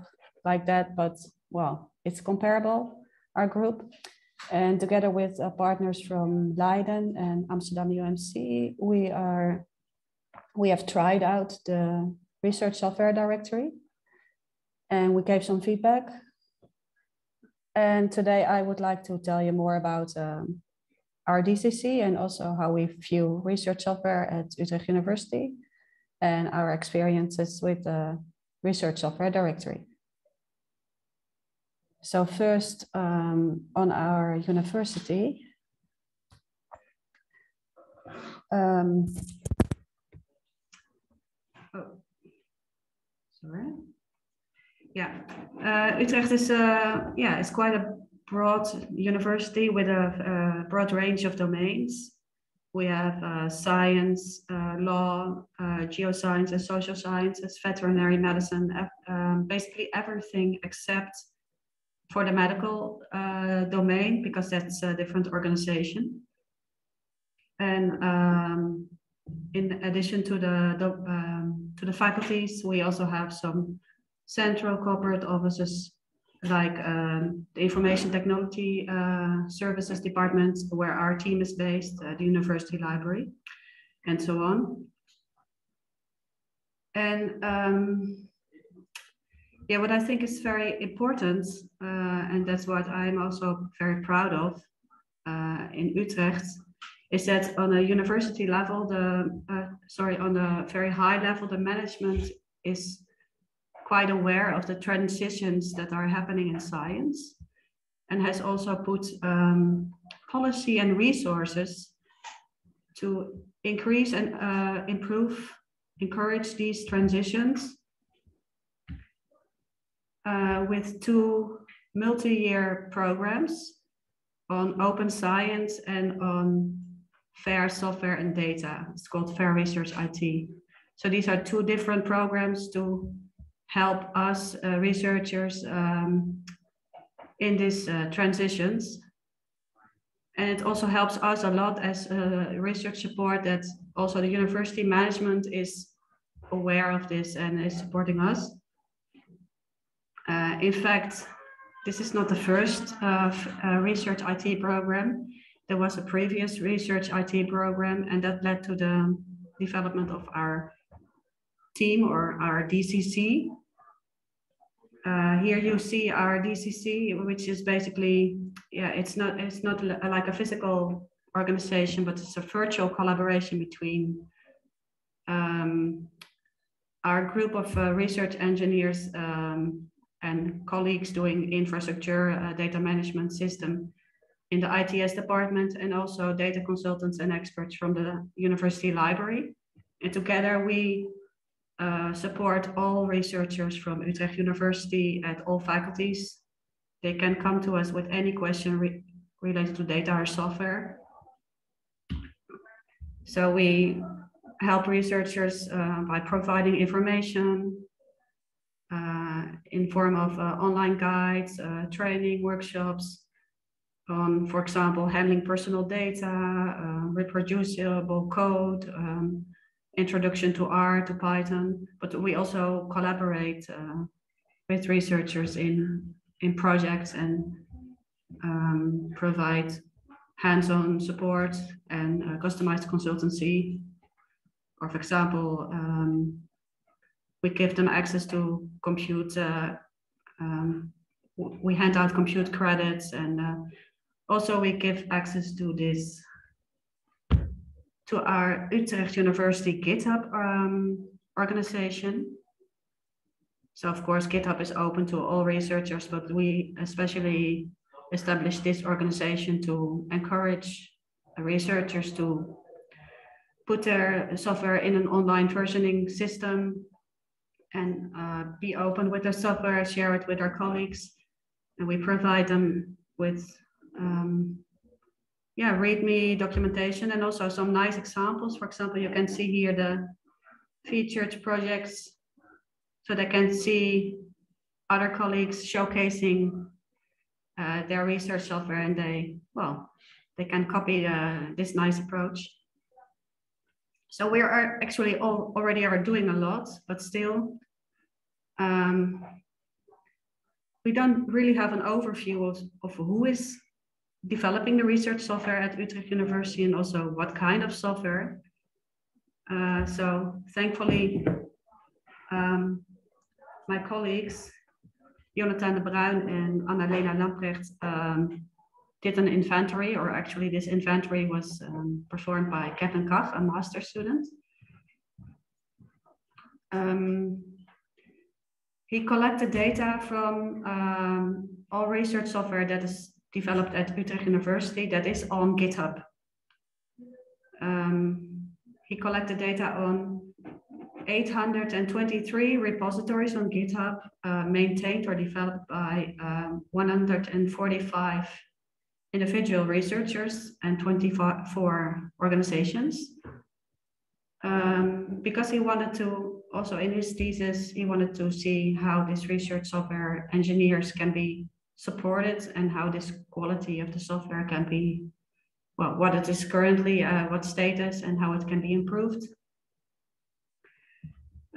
like that, but well, it's comparable, our group. And together with partners from Leiden and Amsterdam UMC, we have tried out the Research Software Directory, and we gave some feedback. And today I would like to tell you more about our DCC and also how we view research software at Utrecht University and our experiences with the Research Software Directory. So first, on our university, Utrecht is it's quite a broad university with a broad range of domains. We have science, law, geoscience and social sciences, veterinary medicine, basically everything except for the medical domain, because that's a different organization. And in addition to the faculties, we also have some central corporate offices like the information technology services department, where our team is based, the university library, and so on. And what I think is very important, and that's what I'm also very proud of in Utrecht, is that on a university level, on a very high level, the management is quite aware of the transitions that are happening in science, and has also put policy and resources to increase and encourage these transitions, with two multi-year programs on open science and on FAIR software and data. It's called FAIR Research IT. So these are two different programs to help us researchers in these transitions. And it also helps us a lot as research support that also the university management is aware of this and is supporting us. In fact, this is not the first research IT program. There was a previous research IT program, and that led to the development of our team, or our DCC. Here you see our DCC, which is basically, it's not like a physical organization, but it's a virtual collaboration between our group of research engineers and colleagues doing infrastructure, data management system in the ITS department, and also data consultants and experts from the university library. And together we support all researchers from Utrecht University at all faculties. They can come to us with any question related to data or software. So we help researchers by providing information, in form of online guides, training, workshops on, for example, handling personal data, reproducible code, introduction to R, to Python. But we also collaborate with researchers in projects and provide hands-on support and customized consultancy. Or for example, we give them access to compute, we hand out compute credits, and also we give access to this, to our Utrecht University GitHub organization. So of course, GitHub is open to all researchers, but we especially established this organization to encourage researchers to put their software in an online versioning system and be open with their software, share it with our colleagues. And we provide them with README documentation and also some nice examples. For example, you can see here the featured projects, so they can see other colleagues showcasing their research software, and they can copy this nice approach. So we are actually already doing a lot, but still we don't really have an overview of who is developing the research software at Utrecht University and also what kind of software. So thankfully, my colleagues, Jonathan de Bruin and Annalena Lamprecht, did an inventory, or actually this inventory was performed by Kevin Kach, a master's student. He collected data from all research software that is developed at Utrecht University that is on GitHub. He collected data on 823 repositories on GitHub, maintained or developed by 145 individual researchers and 24 organizations. Because he wanted to, also in his thesis, he wanted to see how this research software engineers can be supported and how this quality of the software can be, well, what it is currently, what status, and how it can be improved.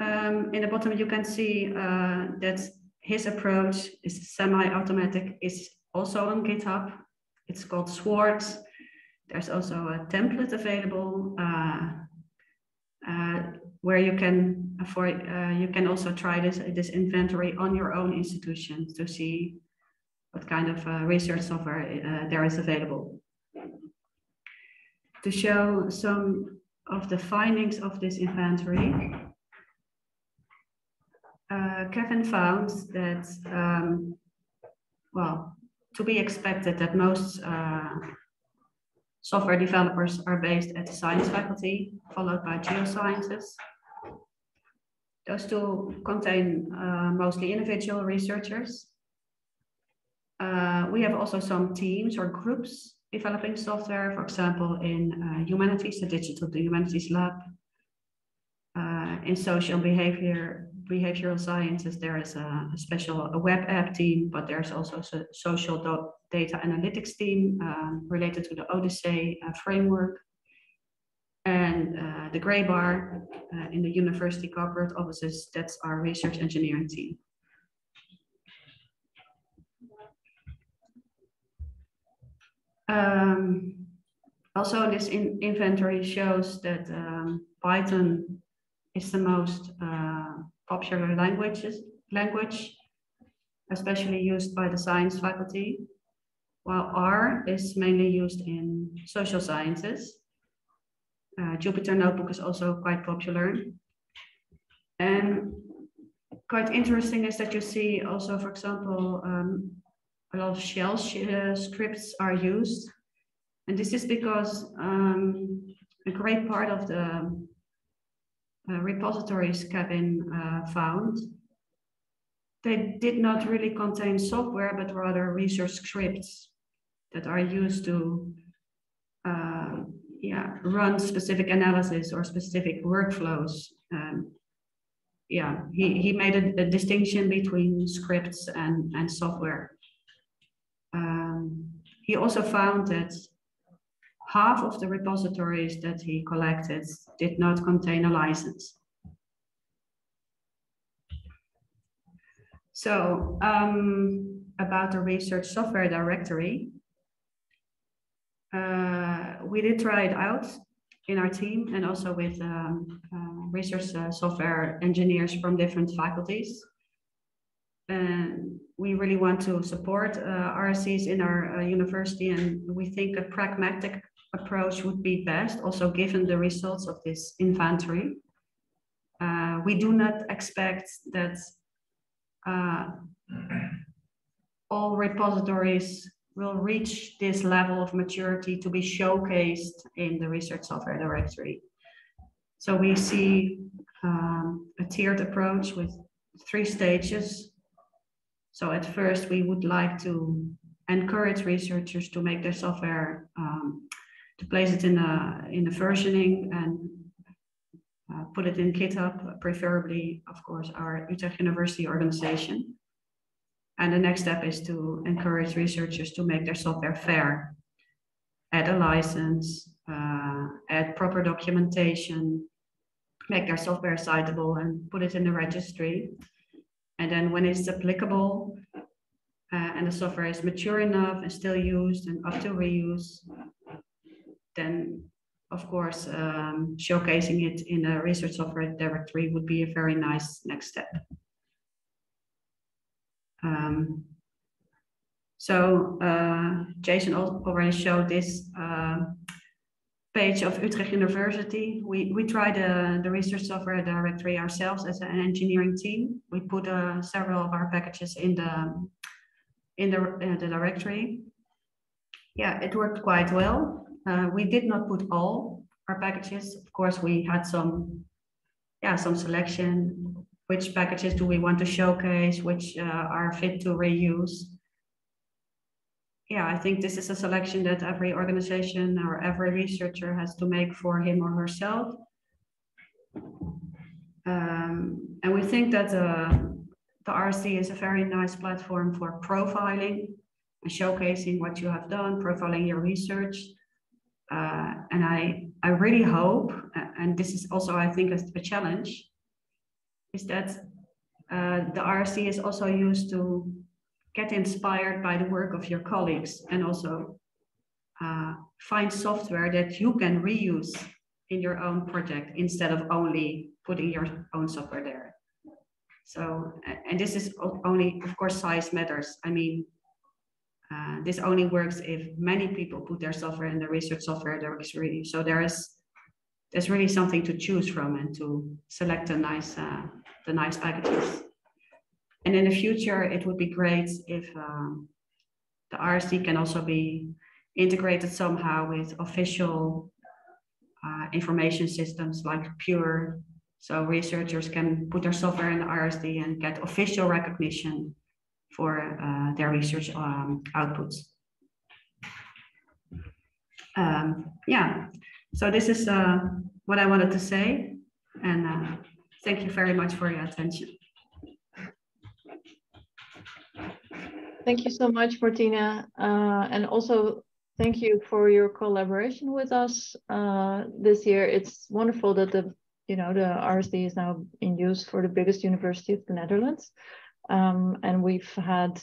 In the bottom, you can see that his approach is semi-automatic, is also on GitHub. It's called Sword. There's also a template available where you can you can also try this inventory on your own institution to see what kind of research software there is available. To show some of the findings of this inventory, Kevin found that, to be expected that most software developers are based at the science faculty, followed by geosciences. Those two contain mostly individual researchers. We have also some teams or groups developing software, for example, in humanities, the Digital Humanities Lab. In social behavioral sciences, there is a special web app team, but there's also a social data analytics team related to the Odyssey framework. And the gray bar in the university corporate offices, that's our research engineering team. Also, this inventory shows that Python is the most popular language, especially used by the science faculty, while R is mainly used in social sciences. Jupyter Notebook is also quite popular. And quite interesting is that you see also, for example, a lot of shell scripts are used, and this is because a great part of the repositories Kevin found, they did not really contain software, but rather research scripts that are used to run specific analysis or specific workflows. He made a distinction between scripts and software. He also found that half of the repositories that he collected did not contain a license. So about the Research Software Directory, we did try it out in our team and also with research software engineers from different faculties. And we really want to support RSCs in our university, and we think a pragmatic approach would be best, also given the results of this inventory. We do not expect that all repositories will reach this level of maturity to be showcased in the Research Software Directory. So we see a tiered approach with 3 stages. So at first, we would like to encourage researchers to make their software, to place it in a versioning and put it in GitHub, preferably, of course, our Utrecht University organization. And the next step is to encourage researchers to make their software fair, add a license, add proper documentation, make their software citable and put it in the registry. And then when it's applicable and the software is mature enough and still used and up to reuse, then of course, showcasing it in a Research Software Directory would be a very nice next step. Jason already showed this page of Utrecht University. We tried the Research Software Directory ourselves as an engineering team. We put several of our packages in the directory. Yeah, it worked quite well. We did not put all our packages. Of course, we had some selection. Which packages do we want to showcase, which are fit to reuse? Yeah, I think this is a selection that every organization or every researcher has to make for him or herself. And we think that the RSD is a very nice platform for profiling and showcasing what you have done, profiling your research. And I really hope, and this is also, I think, a challenge, is that the RSC is also used to get inspired by the work of your colleagues and also find software that you can reuse in your own project instead of only putting your own software there. So, and this is only, of course, size matters. I mean, this only works if many people put their software in the Research Software Directory. So there's really something to choose from and to select the nice packages. And in the future, it would be great if the RSD can also be integrated somehow with official information systems like Pure. So researchers can put their software in the RSD and get official recognition for their research outputs. Yeah. So this is what I wanted to say, and thank you very much for your attention. Thank you so much, Martina, and also thank you for your collaboration with us this year. It's wonderful that the RSD is now in use for the biggest university of the Netherlands, and we've had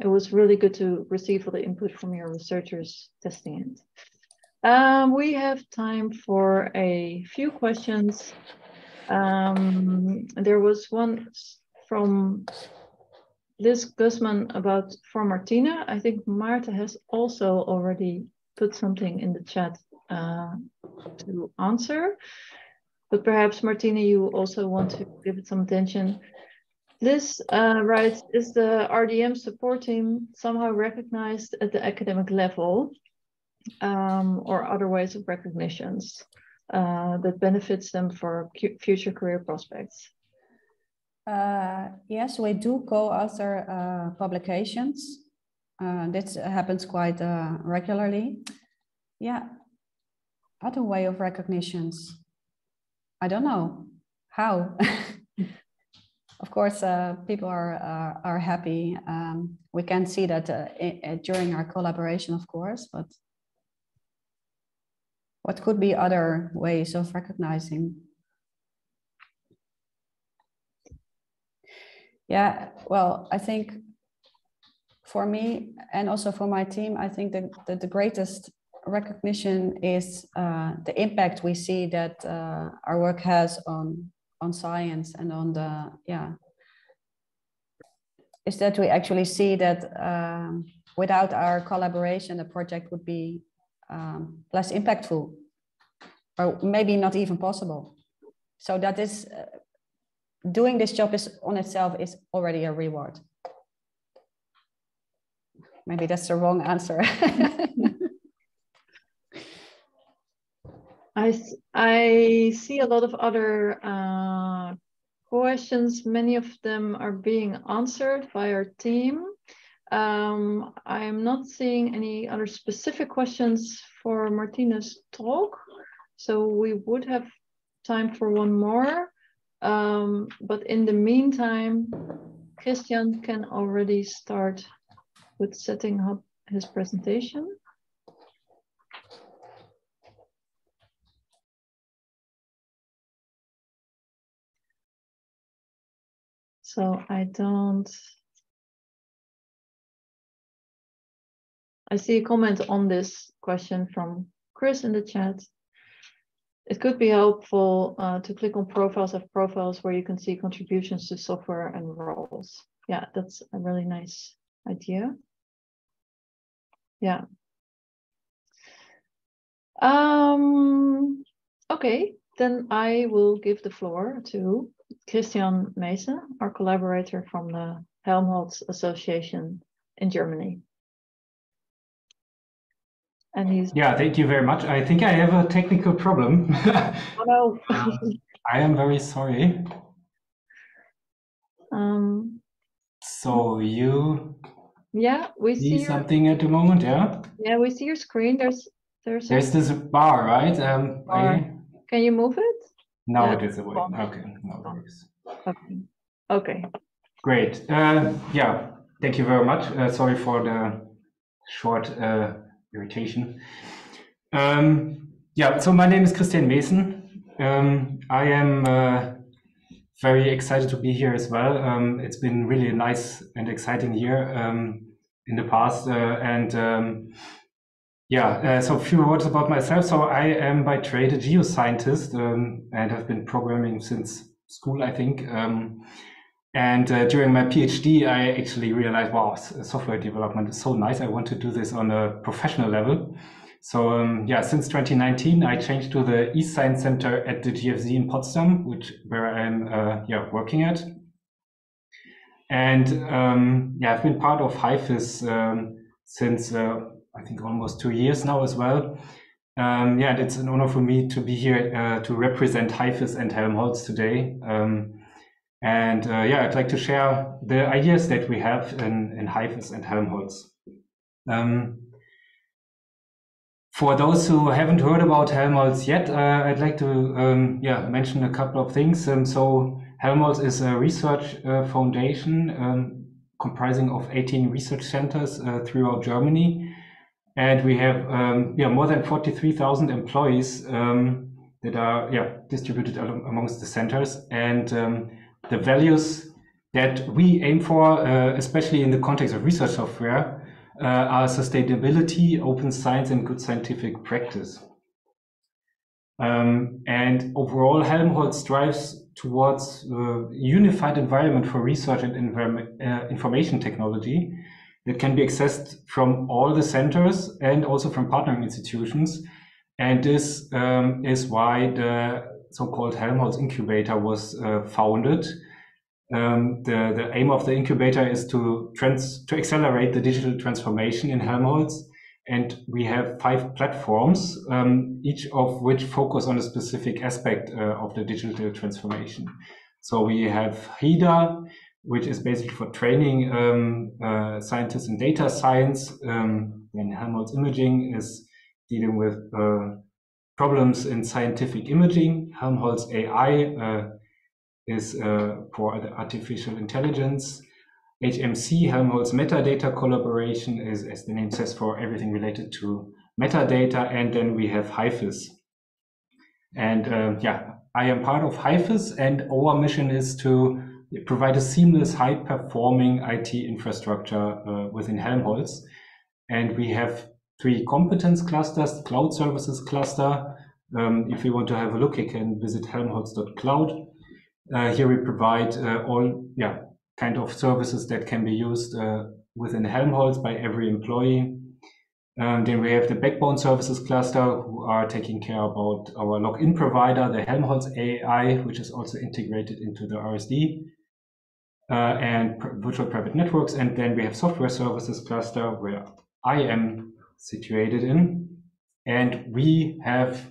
it was really good to receive all the input from your researchers testing it. We have time for a few questions. There was one from Liz Guzman for Martina. I think Maarten has also already put something in the chat to answer, but perhaps Martina, you also want to give it some attention. Liz writes, is the RDM support team somehow recognized at the academic level? Or other ways of recognitions that benefits them for future career prospects? Yes, we do co-author publications. This happens quite regularly. Yeah, other way of recognitions. I don't know how. Of course, people are happy. We can see that during our collaboration, of course, but what could be other ways of recognizing? Yeah, well, I think for me and also for my team, I think that the greatest recognition is the impact we see that our work has on science and on the, is that we actually see that without our collaboration, the project would be less impactful, or maybe not even possible. So that is doing this job is on itself is already a reward. Maybe that's the wrong answer. I see a lot of other questions. Many of them are being answered by our team. I'm not seeing any other specific questions for Martine's talk, so we would have time for one more. But in the meantime, Christian can already start with setting up his presentation. So I see a comment on this question from Chris in the chat. It could be helpful to click on profiles of profiles where you can see contributions to software and roles. Yeah, that's a really nice idea. Yeah. Okay, then I will give the floor to Christian Meeßen, our collaborator from the Helmholtz Association in Germany. And he's yeah, thank you very much. I think I have a technical problem. Oh, no. I am very sorry. So you yeah, we see something your... at the moment, yeah? Yeah, we see your screen. There's this bar, right? Bar. Can you move it? No, yeah. It is away. Okay, no worries. Okay. Okay. Great. Yeah, thank you very much. Sorry for the short irritation. Yeah, so my name is Christian Meeßen. I am very excited to be here as well. It's been really a nice and exciting year in the past. So a few words about myself. So I am by trade a geoscientist and have been programming since school, I think. During my PhD, I actually realized, wow, software development is so nice. I want to do this on a professional level. So yeah, since 2019, I changed to the eScience Center at the GFZ in Potsdam, where I'm working at. And yeah, I've been part of HIFIS since I think almost 2 years now as well. Yeah, and it's an honor for me to be here to represent HIFIS and Helmholtz today. Yeah, I'd like to share the ideas that we have in HIFIS and Helmholtz. For those who haven't heard about Helmholtz yet, I'd like to mention a couple of things. So Helmholtz is a research foundation comprising of 18 research centers throughout Germany. And we have more than 43,000 employees that are distributed amongst the centers. And the values that we aim for, especially in the context of research software, are sustainability, open science, and good scientific practice. And overall, Helmholtz strives towards a unified environment for research and information technology that can be accessed from all the centers and also from partnering institutions. And this is why the so-called Helmholtz Incubator was founded. The aim of the incubator is to accelerate the digital transformation in Helmholtz, and we have 5 platforms, each of which focus on a specific aspect of the digital transformation. So we have HIDA, which is basically for training scientists in data science, and Helmholtz Imaging is dealing with problems in scientific imaging. Helmholtz AI is for the artificial intelligence. HMC, Helmholtz Metadata Collaboration, is, as the name says, for everything related to metadata. And then we have HIFIS. And I am part of HIFIS, and our mission is to provide a seamless, high-performing IT infrastructure within Helmholtz. And we have 3 competence clusters: cloud services cluster. If you want to have a look, you can visit helmholtz.cloud. Here we provide all kind of services that can be used within Helmholtz by every employee. Then we have the backbone services cluster, who are taking care about our login provider, the Helmholtz AI, which is also integrated into the RSD, and virtual private networks. And then we have software services cluster, where I am situated in. And we have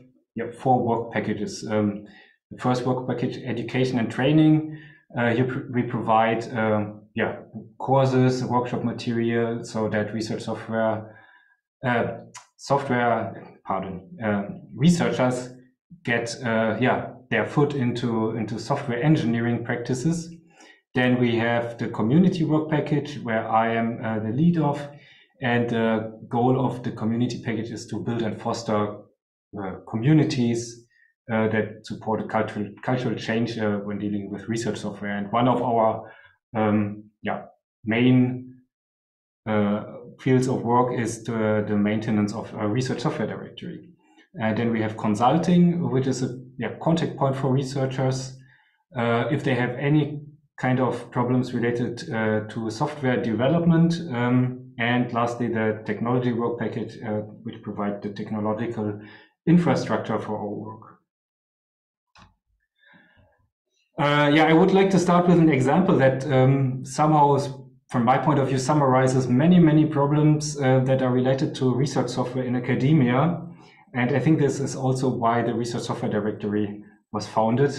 4 work packages. The first work package, education and training. We provide courses, workshop material, so that research software researchers get their foot into software engineering practices. Then we have the community work package, where I am the lead of, and the goal of the community package is to build and foster communities that support a cultural change when dealing with research software. And one of our main fields of work is the maintenance of a research software directory. And then we have consulting, which is a contact point for researchers. If they have any kind of problems related to software development. And lastly, the technology work package, which provides the technological infrastructure for our work. I would like to start with an example that somehow, from my point of view, summarizes many problems that are related to research software in academia. And I think this is also why the Research Software Directory was founded.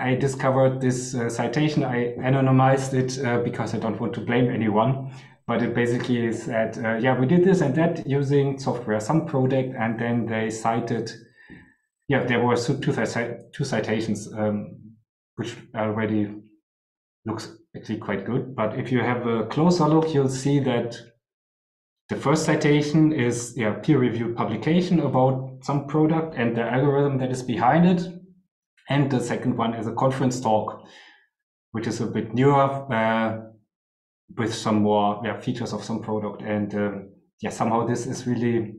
I discovered this citation. I anonymized it because I don't want to blame anyone, but it basically is that, we did this and that using software, some project, and then they cited, there were two citations, which already looks actually quite good. But if you have a closer look, you'll see that the first citation is peer-reviewed publication about some product and the algorithm that is behind it. And the second one is a conference talk, which is a bit newer, with some more features of some product. And somehow this is really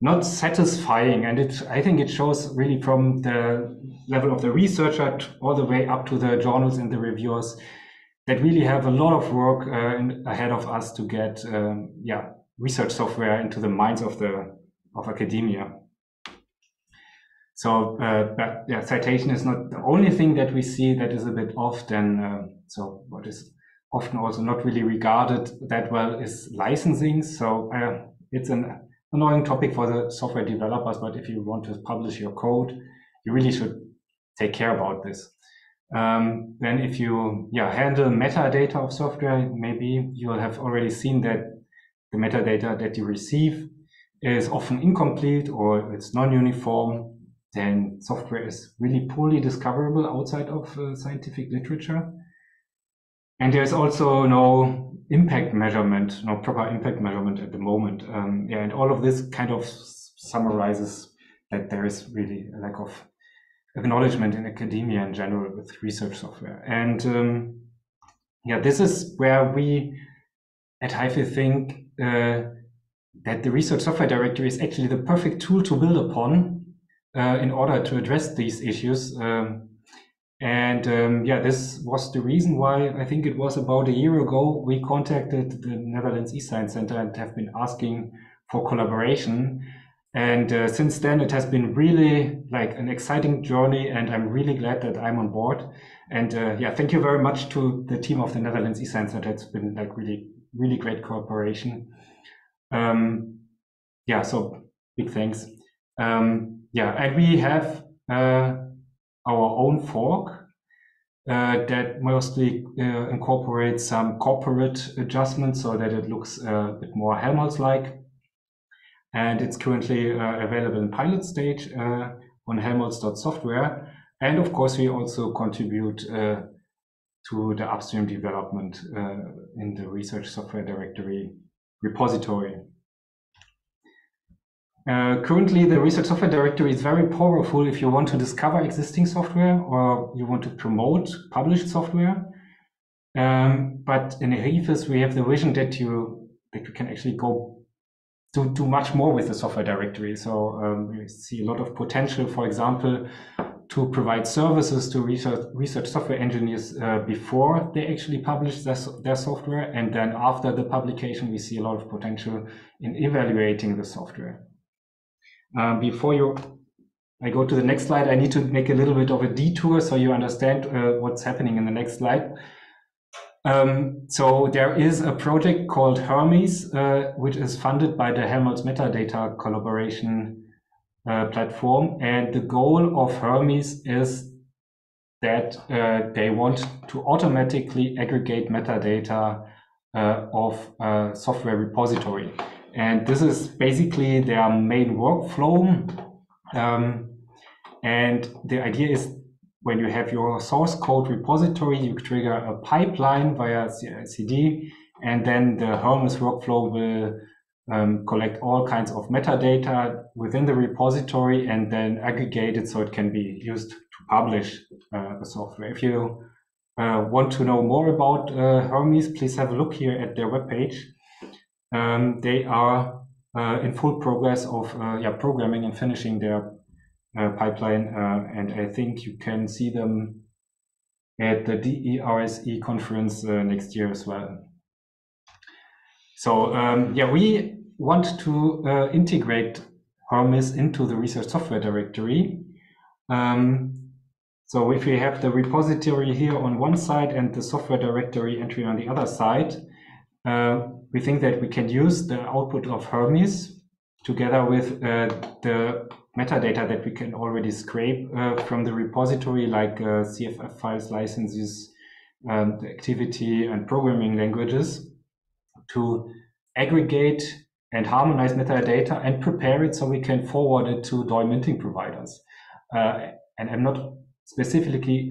not satisfying. And I think it shows really from the level of the researcher all the way up to the journals and the reviewers that really have a lot of work ahead of us to get research software into the minds of academia. So citation is not the only thing that we see that is a bit often. So what is often also not really regarded that well is licensing. So it's an annoying topic for the software developers, but if you want to publish your code, you really should take care about this. Then if you handle metadata of software, maybe you will have already seen that the metadata that you receive is often incomplete or it's non-uniform. Then software is really poorly discoverable outside of scientific literature. And there's also no proper impact measurement at the moment. And all of this kind of summarizes that there is really a lack of acknowledgement in academia in general with research software. And this is where we at HIFI think that the Research Software Directory is actually the perfect tool to build upon in order to address these issues. This was the reason why I think it was about a year ago we contacted the Netherlands eScience Center and have been asking for collaboration. And since then it has been really like an exciting journey, and I'm really glad that I'm on board. And thank you very much to the team of the Netherlands eScience Center. It's been like really great cooperation. So big thanks. And we have our own fork that mostly incorporates some corporate adjustments so that it looks a bit more Helmholtz-like. And it's currently available in pilot stage on helmholtz.software. And of course, we also contribute to the upstream development in the Research Software Directory repository. Currently, the Research Software Directory is very powerful if you want to discover existing software or you want to promote published software. But in HIFIS, we have the vision that you can actually go do much more with the software directory. So we see a lot of potential, for example, to provide services to research software engineers before they actually publish their software. And then after the publication, we see a lot of potential in evaluating the software. Before I go to the next slide, I need to make a little bit of a detour so you understand what's happening in the next slide. So there is a project called Hermes, which is funded by the Helmholtz Metadata Collaboration platform. And the goal of Hermes is that they want to automatically aggregate metadata of a software repository. And this is basically their main workflow. And the idea is when you have your source code repository, you trigger a pipeline via CI/CD, and then the Hermes workflow will collect all kinds of metadata within the repository and then aggregate it so it can be used to publish the software. If you want to know more about Hermes, please have a look here at their webpage. They are in full progress of programming and finishing their pipeline, and I think you can see them at the DERSE conference next year as well. So we want to integrate Hermes into the Research Software Directory. So if we have the repository here on one side and the software directory entry on the other side, we think that we can use the output of Hermes together with the metadata that we can already scrape from the repository, like CFF files, licenses, the activity and programming languages, to aggregate and harmonize metadata and prepare it so we can forward it to documenting providers. And I'm not specifically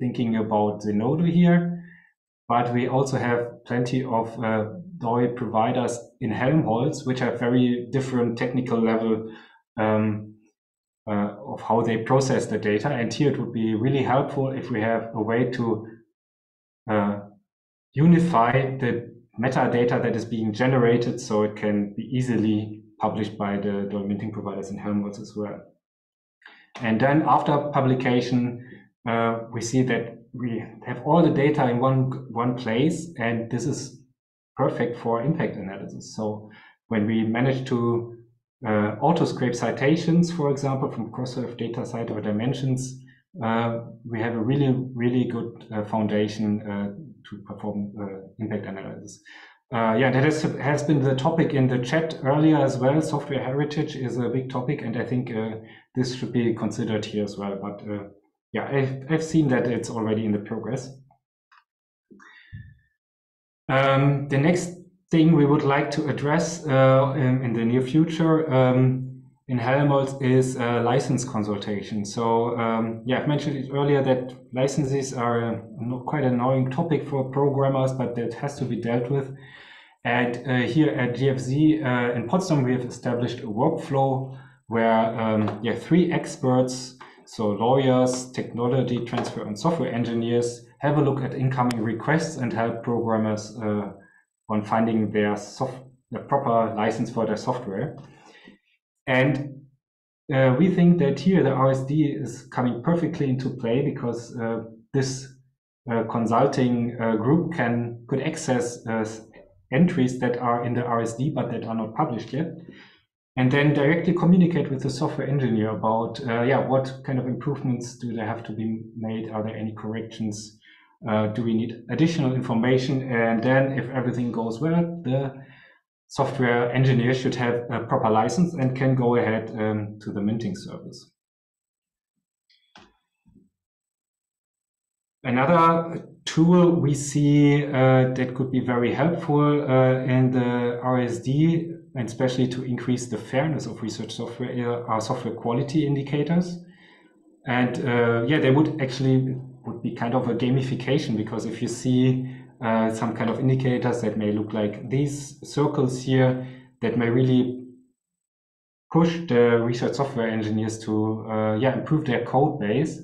thinking about Zenodo here, but we also have plenty of DOI providers in Helmholtz, which have very different technical level of how they process the data. And here it would be really helpful if we have a way to unify the metadata that is being generated so it can be easily published by the documenting providers in Helmholtz as well. And then after publication, we see that we have all the data in one place, and this is perfect for impact analysis. So when we manage to auto-scrape citations, for example, from Crossref, DataCite, or Dimensions, we have a really, really good foundation to perform impact analysis. That has been the topic in the chat earlier as well. Software heritage is a big topic, and I think this should be considered here as well. But I've seen that it's already in the progress. The next thing we would like to address in the near future in Helmholtz is license consultation. So I've mentioned it earlier that licenses are quite an annoying topic for programmers, but that has to be dealt with. And here at GFZ in Potsdam, we have established a workflow where 3 experts, so lawyers, technology transfer, and software engineers, have a look at incoming requests and help programmers on finding the proper license for their software. And we think that here the RSD is coming perfectly into play because this consulting group could access entries that are in the RSD but that are not published yet, and then directly communicate with the software engineer about what kind of improvements do they have to be made, are there any corrections, do we need additional information, and then if everything goes well, the software engineer should have a proper license and can go ahead to the minting service. Another tool we see that could be very helpful in the RSD, and especially to increase the fairness of research software, are software quality indicators. And they would be kind of a gamification, because if you see some kind of indicators that may look like these circles here, that may really push the research software engineers to improve their code base.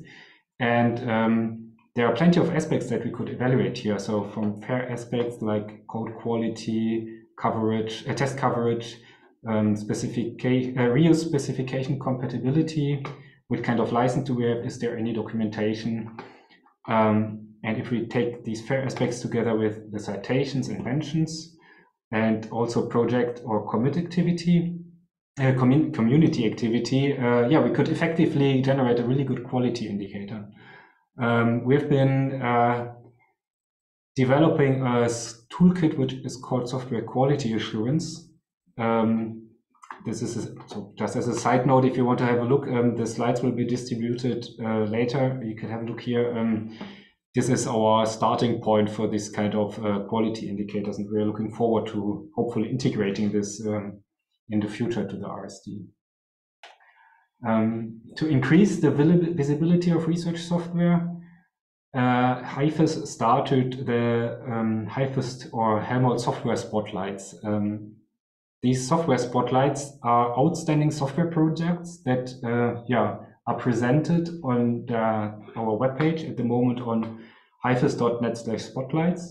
And there are plenty of aspects that we could evaluate here. So from fair aspects like code quality, coverage, test coverage, real specification compatibility, what kind of license do we have? Is there any documentation? And if we take these FAIR aspects together with the citations and mentions, and also project or commit activity, community activity, yeah, we could effectively generate a really good quality indicator. We've been developing a toolkit which is called Software Quality Assurance. This is so just as a side note, if you want to have a look, the slides will be distributed later. You can have a look here. This is our starting point for this kind of quality indicators, and we're looking forward to hopefully integrating this in the future to the RSD. To increase the visibility of research software, HIFIS started the HIFIS or Helmholtz Software Spotlights. These software spotlights are outstanding software projects that yeah, are presented on the, our webpage at the moment on hifis.net/spotlights.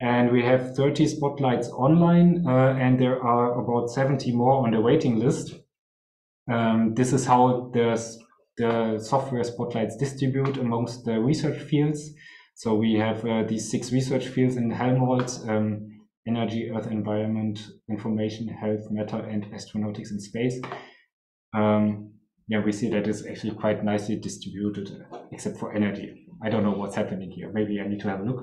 And we have 30 spotlights online, and there are about 70 more on the waiting list. This is how the software spotlights distribute amongst the research fields. So we have these 6 research fields in Helmholtz. Energy, Earth, Environment, Information, Health, Matter, and Astronautics in Space. Yeah, we see that it's actually quite nicely distributed, except for energy. I don't know what's happening here. Maybe I need to have a look.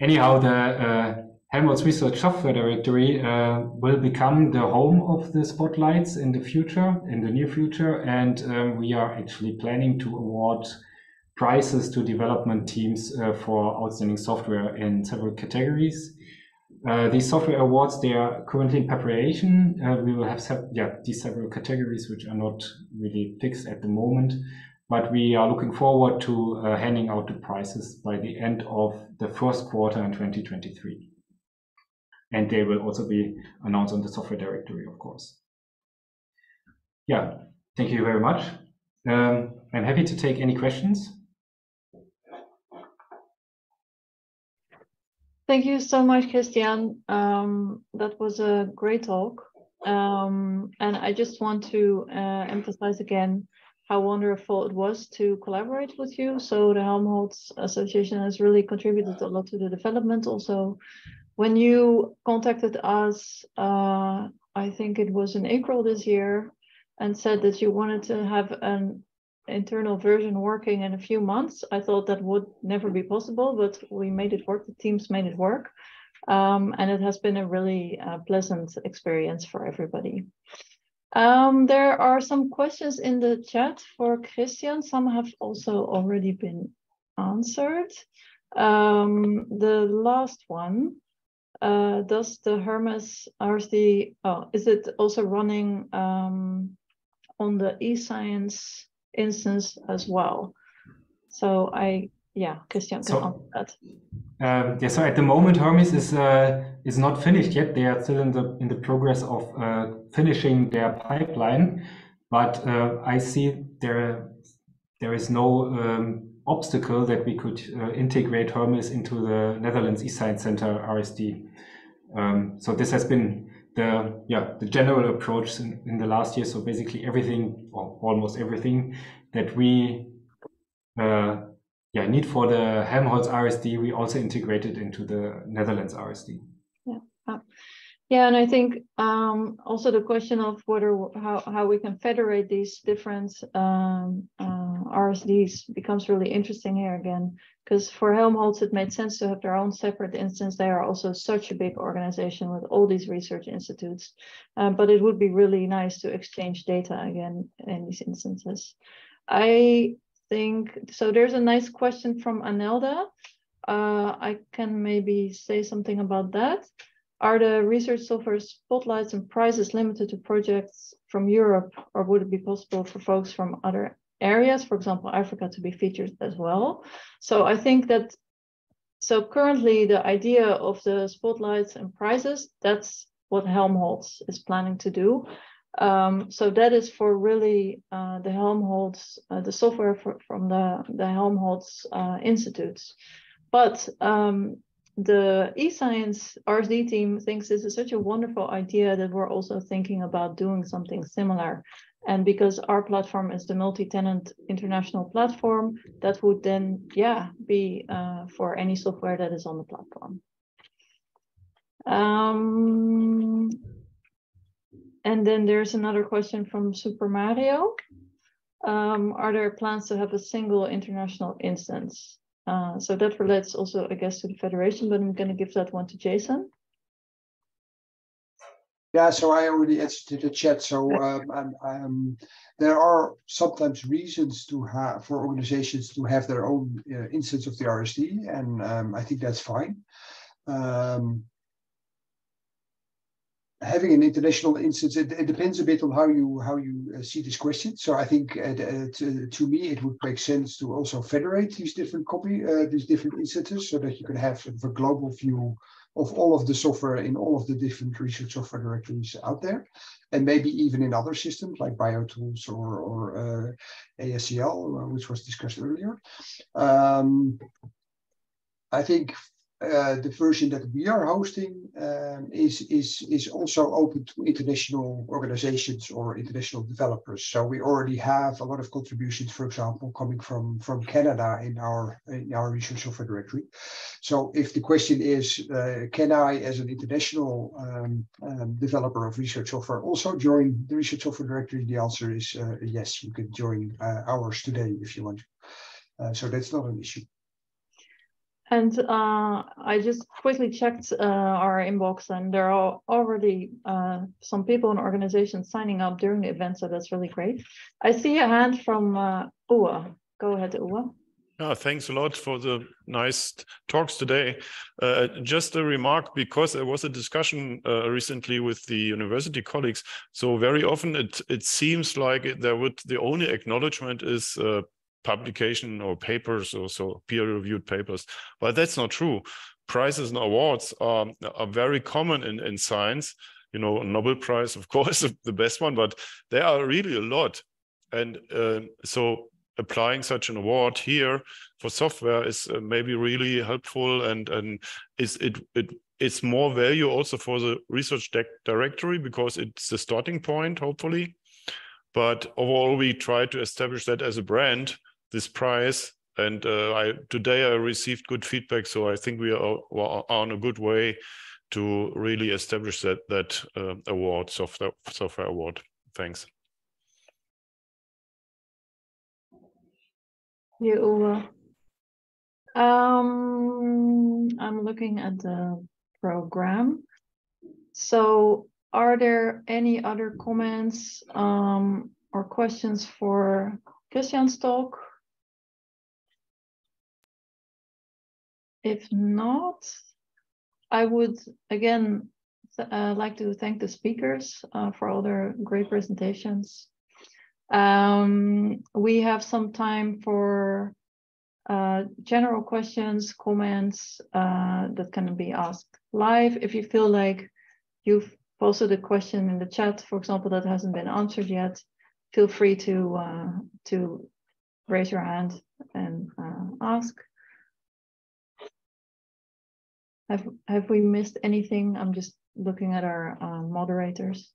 Anyhow, the Helmholtz Research Software Directory will become the home of the spotlights in the future, in the near future, and we are actually planning to award prizes to development teams for outstanding software in several categories. These software awards, they are currently in preparation. We will have these several categories which are not really fixed at the moment, but we are looking forward to handing out the prizes by the end of the first quarter in 2023. And they will also be announced on the software directory, of course. Yeah, thank you very much. I'm happy to take any questions. Thank you so much, Christian. That was a great talk. And I just want to emphasize again how wonderful it was to collaborate with you. So the Helmholtz Association has really contributed a lot to the development. Also, when you contacted us, I think it was in April this year, and said that you wanted to have an internal version working in a few months. I thought that would never be possible, but we made it work. The teams made it work. And it has been a really pleasant experience for everybody. There are some questions in the chat for Christian. Some have also already been answered. The last one, does the Hermes RSD, is it also running on the eScience instance as well? So Christian can answer that. So at the moment Hermes is not finished yet. They are still in the progress of finishing their pipeline, but I see there is no obstacle that we could integrate Hermes into the Netherlands eScience Center RSD. So this has been the general approach in the last year. So basically everything, or almost everything, that we need for the Helmholtz RSD, we also integrated into the Netherlands RSD. Yeah, and I think also the question of how we can federate these different RSDs becomes really interesting here again, because for Helmholtz it made sense to have their own separate instance. They are also such a big organization with all these research institutes, but it would be really nice to exchange data again in these instances. I think so. There's a nice question from Anelda. I can maybe say something about that. Are the research software spotlights and prizes limited to projects from Europe, or would it be possible for folks from other areas, for example, Africa, to be featured as well? So I think that, so currently the idea of the spotlights and prizes, that's what Helmholtz is planning to do. So that is for really the Helmholtz, the software from the Helmholtz institutes. But the eScience RSD team thinks this is such a wonderful idea that we're also thinking about doing something similar And because our platform is the multi-tenant international platform, that would then, yeah, be for any software that is on the platform. And then there's another question from Super Mario. Are there plans to have a single international instance? So that relates also, I guess, to the federation, but I'm going to give that one to Jason. Yeah, so I already answered to the chat. So there are sometimes reasons to have for organizations to have their own instance of the RSD, and I think that's fine. Having an international instance, it depends a bit on how you see this question. So I think to me it would make sense to also federate these different different instances, so that you can have sort of a global view of all of the software in all of the different research software directories out there, and maybe even in other systems like BioTools or ASCL, which was discussed earlier. I think the version that we are hosting is also open to international organizations or international developers. So we already have a lot of contributions, for example, coming from Canada in our research software directory. So if the question is, can I, as an international developer of research software, also join the research software directory? The answer is yes. You can join ours today if you want to. So that's not an issue. And I just quickly checked our inbox, and there are already some people and organizations signing up during the event, so that's really great. I see a hand from Uwe. Go ahead, Uwe. Oh, thanks a lot for the nice talks today. Just a remark, because there was a discussion recently with the university colleagues. So very often it seems like the only acknowledgement is publication or papers, or so peer-reviewed papers, but that's not true. Prizes and awards are very common in science. You know, a Nobel Prize, of course, the best one, but there are really a lot. And so applying such an award here for software is maybe really helpful, and it's more value also for the research directory, because it's the starting point, hopefully. But overall, we try to establish that as a brand, this prize, and today I received good feedback, so I think we are on a good way to really establish that award, software award. Thanks. Yeah, Uwe. I'm looking at the program. So are there any other comments or questions for Christian's talk? If not, I would again like to thank the speakers for all their great presentations. We have some time for general questions, comments that can be asked live. If you feel like you've posted a question in the chat, for example, that hasn't been answered yet, feel free to raise your hand and ask. Have we missed anything? I'm just looking at our moderators.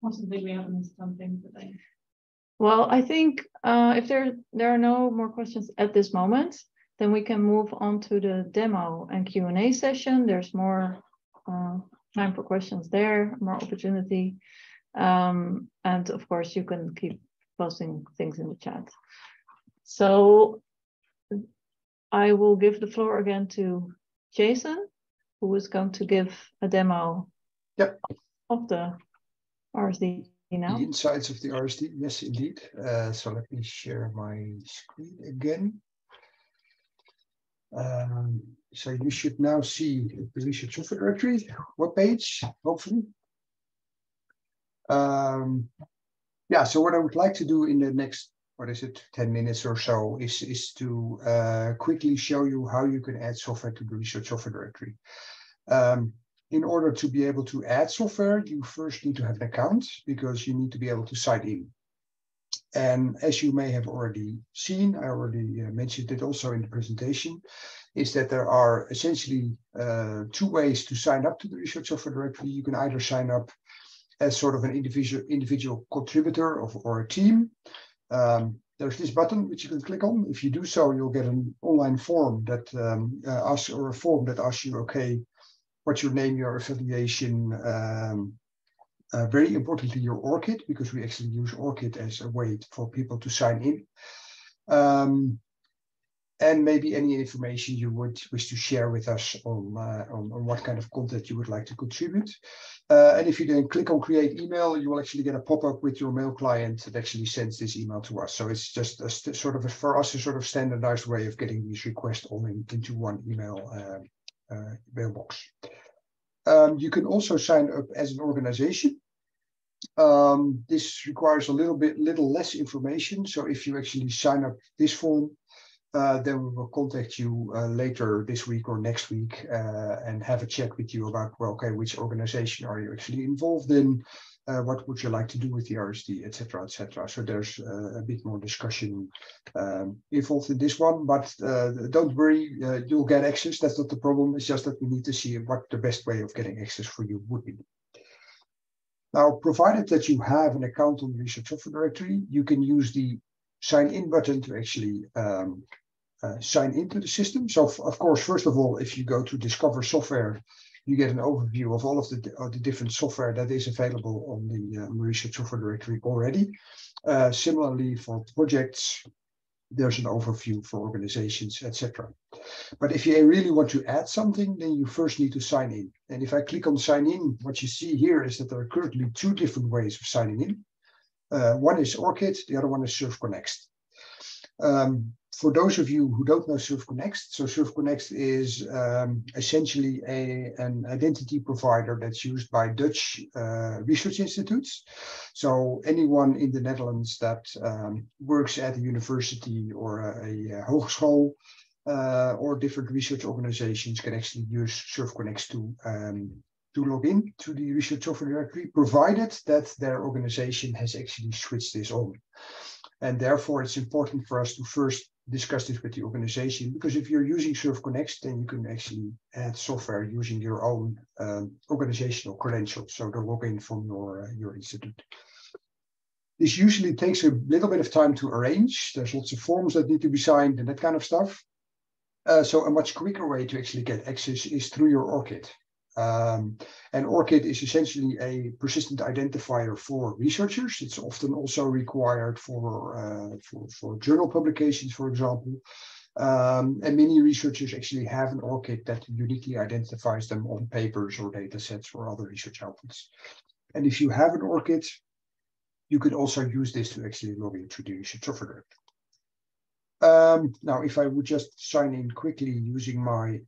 Possibly we haven't missed something today. Well, I think if there are no more questions at this moment, then we can move on to the demo and Q&A session. There's more time for questions there, more opportunity. And of course, you can keep posting things in the chat. So I will give the floor again to Jason, who is going to give a demo of the RSD now. The insights of the RSD, yes, indeed. So let me share my screen again. So you should now see the research software directory web page, hopefully. Yeah, so what I would like to do in the next, 10 minutes or so is to quickly show you how you can add software to the research software directory. In order to be able to add software, you first need to have an account, because you need to be able to sign in. And as you may have already seen, I already mentioned it also in the presentation, is that there are essentially two ways to sign up to the Research Software Directory. You can either sign up as sort of an individual contributor or a team. There's this button which you can click on. If you do so, you'll get an online form that asks you, okay, what's your name, your affiliation, very importantly, your ORCID, because we actually use ORCID as a way for people to sign in. And maybe any information you would wish to share with us on what kind of content you would like to contribute. And if you then click on create email, you will actually get a pop-up with your mail client that actually sends this email to us. So it's just a sort of standardized way of getting these requests all into one email mailbox. You can also sign up as an organization. This requires a little less information. So if you actually sign up this form, then we will contact you later this week or next week and have a chat with you about, well, okay, which organization are you actually involved in? What would you like to do with the RSD, et cetera, et cetera. So there's a bit more discussion involved in this one, but don't worry, you'll get access. That's not the problem. It's just that we need to see what the best way of getting access for you would be. Now, provided that you have an account on the Research Software Directory, you can use the sign in button to actually sign into the system. So of course, first of all, if you go to discover software, you get an overview of all of the different software that is available on the Research Software Directory already. Similarly for projects, there's an overview for organizations, etc. But if you really want to add something, then you first need to sign in. And if I click on sign in, what you see here is that there are currently two different ways of signing in. One is ORCID, the other one is SurfConnect. For those of you who don't know SurfConnect, so SurfConnect is essentially an identity provider that's used by Dutch research institutes. So anyone in the Netherlands that works at a university or a hogeschool or different research organizations can actually use SurfConnect to log in to the Research Software Directory, provided that their organization has actually switched this on. And therefore, it's important for us to first discuss this with the organization, because if you're using SurfConnect, then you can actually add software using your own organizational credentials, so the login from your institute. This usually takes a little bit of time to arrange. There's lots of forms that need to be signed and that kind of stuff. So a much quicker way to actually get access is through your ORCID. And ORCID is essentially a persistent identifier for researchers. It's often also required for journal publications, for example. And many researchers actually have an ORCID that uniquely identifies them on papers or data sets or other research outputs. And if you have an ORCID, you could also use this to actually log into the Research Software Directory. Now, if I would just sign in quickly using my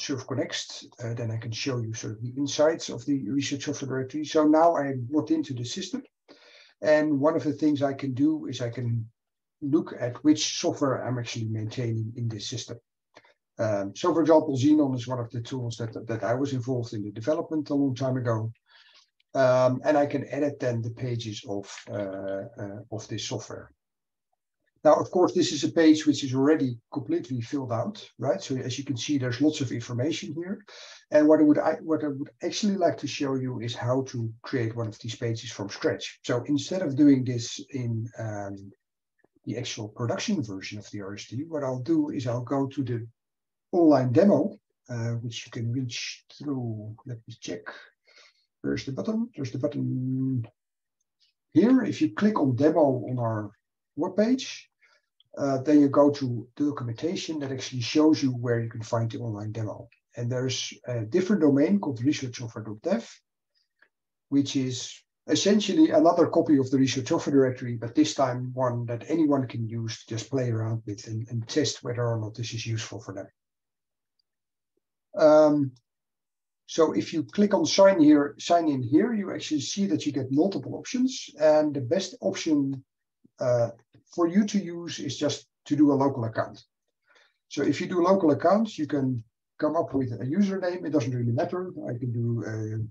SurfConnect, then I can show you sort of the insights of the Research Software Directory. So now I'm logged into the system, and one of the things I can do is I can look at which software I'm actually maintaining in this system. So for example, Xenon is one of the tools that I was involved in the development a long time ago. And I can edit then the pages of this software. Now, of course, this is a page which is already completely filled out, right? So as you can see, there's lots of information here. And what I would actually like to show you is how to create one of these pages from scratch. So instead of doing this in the actual production version of the RSD, what I'll do is I'll go to the online demo, which you can reach through. Let me check. Where's the button? There's the button here. If you click on demo on our web page, then you go to the documentation that actually shows you where you can find the online demo. And there's a different domain called researchsoftware.dev, which is essentially another copy of the Research Software Directory, but this time one that anyone can use to just play around with and test whether or not this is useful for them. So if you click on sign in here, you actually see that you get multiple options, and the best option for you to use is just to do a local account. So if you do local accounts, you can come up with a username. It doesn't really matter. I can do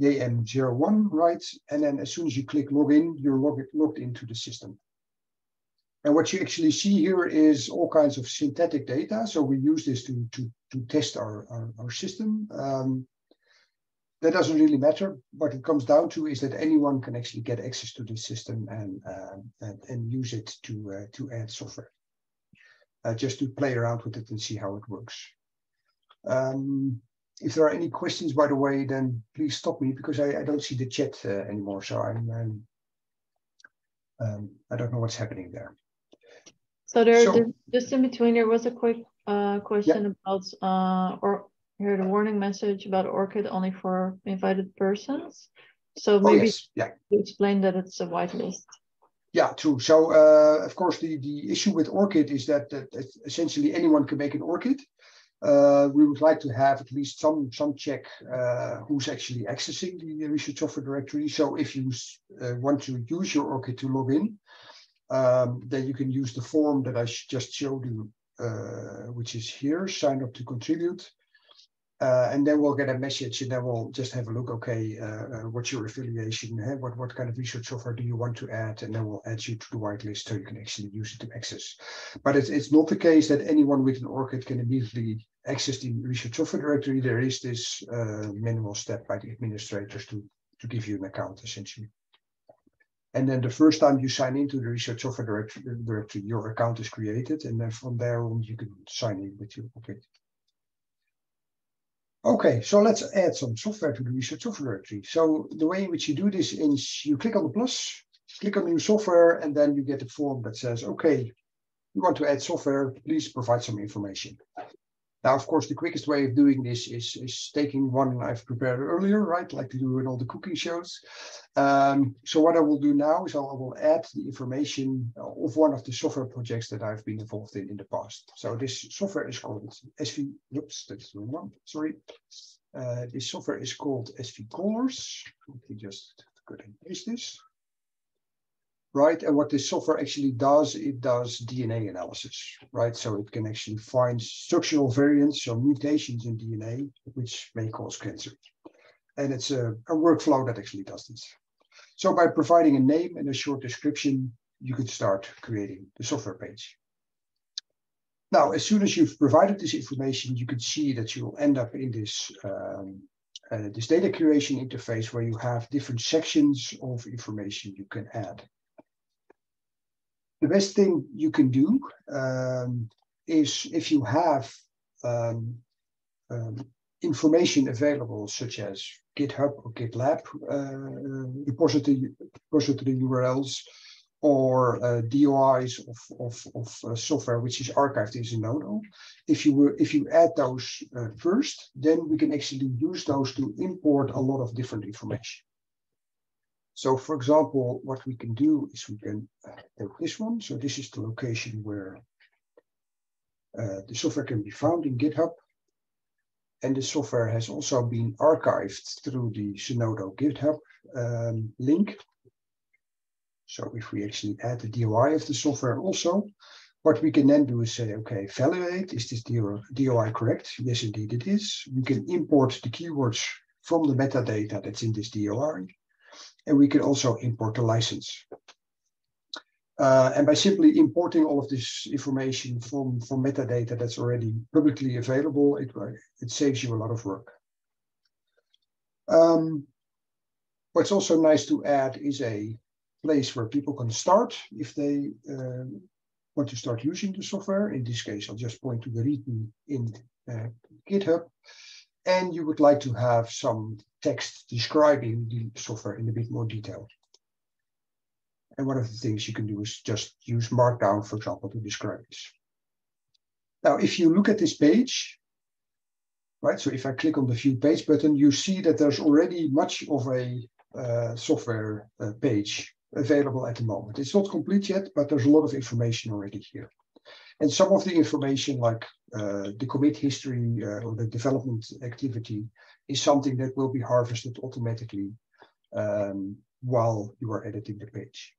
JM01, right? And then as soon as you click login, you're logged into the system. And what you actually see here is all kinds of synthetic data. So we use this to test our system. That doesn't really matter. What it comes down to is that anyone can actually get access to this system and use it to add software. Just to play around with it and see how it works. If there are any questions, by the way, then please stop me, because I don't see the chat anymore. So I don't know what's happening there. So just in between, there was a quick question about or here the warning message about ORCID only for invited persons. So maybe you explain that it's a whitelist. Yeah, true. So of course, the issue with ORCID is that essentially anyone can make an ORCID. We would like to have at least some check who's actually accessing the Research Software Directory. So if you want to use your ORCID to log in, then you can use the form that I just showed you, which is here, sign up to contribute. And then we'll get a message, and then we'll just have a look, okay, what's your affiliation? What kind of research software do you want to add? And then we'll add you to the whitelist so you can actually use it to access. But it's not the case that anyone with an ORCID can immediately access the Research Software Directory. There is this manual step by the administrators to give you an account, essentially. And then the first time you sign into the Research Software Directory, your account is created. And then from there on, you can sign in with your ORCID. Okay, so let's add some software to the Research Software Directory. So the way in which you do this is you click on the plus, click on new software, and then you get a form that says, okay, you want to add software, please provide some information. Now, of course, the quickest way of doing this is taking one I've prepared earlier, right? Like to do in all the cooking shows. So what I will do now is I will add the information of one of the software projects that I've been involved in the past. So this software is called SV, oops, that's the wrong one, sorry. This software is called SV Callers. Let me just go and paste this. Right, and what this software actually does, it does DNA analysis, right? So it can actually find structural variants or mutations in DNA, which may cause cancer. And it's a workflow that actually does this. So by providing a name and a short description, you could start creating the software page. Now, as soon as you've provided this information, you can see that you'll end up in this this data curation interface where you have different sections of information you can add. The best thing you can do is if you have information available, such as GitHub or GitLab repository URLs, or DOIs of software which is archived in Zenodo. If you add those first, then we can actually use those to import a lot of different information. So, for example, what we can do is we can take this one. So this is the location where the software can be found in GitHub. And the software has also been archived through the Zenodo GitHub link. So if we actually add the DOI of the software also, what we can then do is say, okay, validate, is this DOI correct? Yes, indeed it is. We can import the keywords from the metadata that's in this DOI. And we can also import the license. And by simply importing all of this information from metadata that's already publicly available, it saves you a lot of work. What's also nice to add is a place where people can start if they want to start using the software. In this case, I'll just point to the README in GitHub. And you would like to have some text describing the software in a bit more detail. And one of the things you can do is just use Markdown, for example, to describe this. Now, if you look at this page, right, so if I click on the View Page button, you see that there's already much of a software page available at the moment. It's not complete yet, but there's a lot of information already here. And some of the information, like the commit history or the development activity, is something that will be harvested automatically while you are editing the page.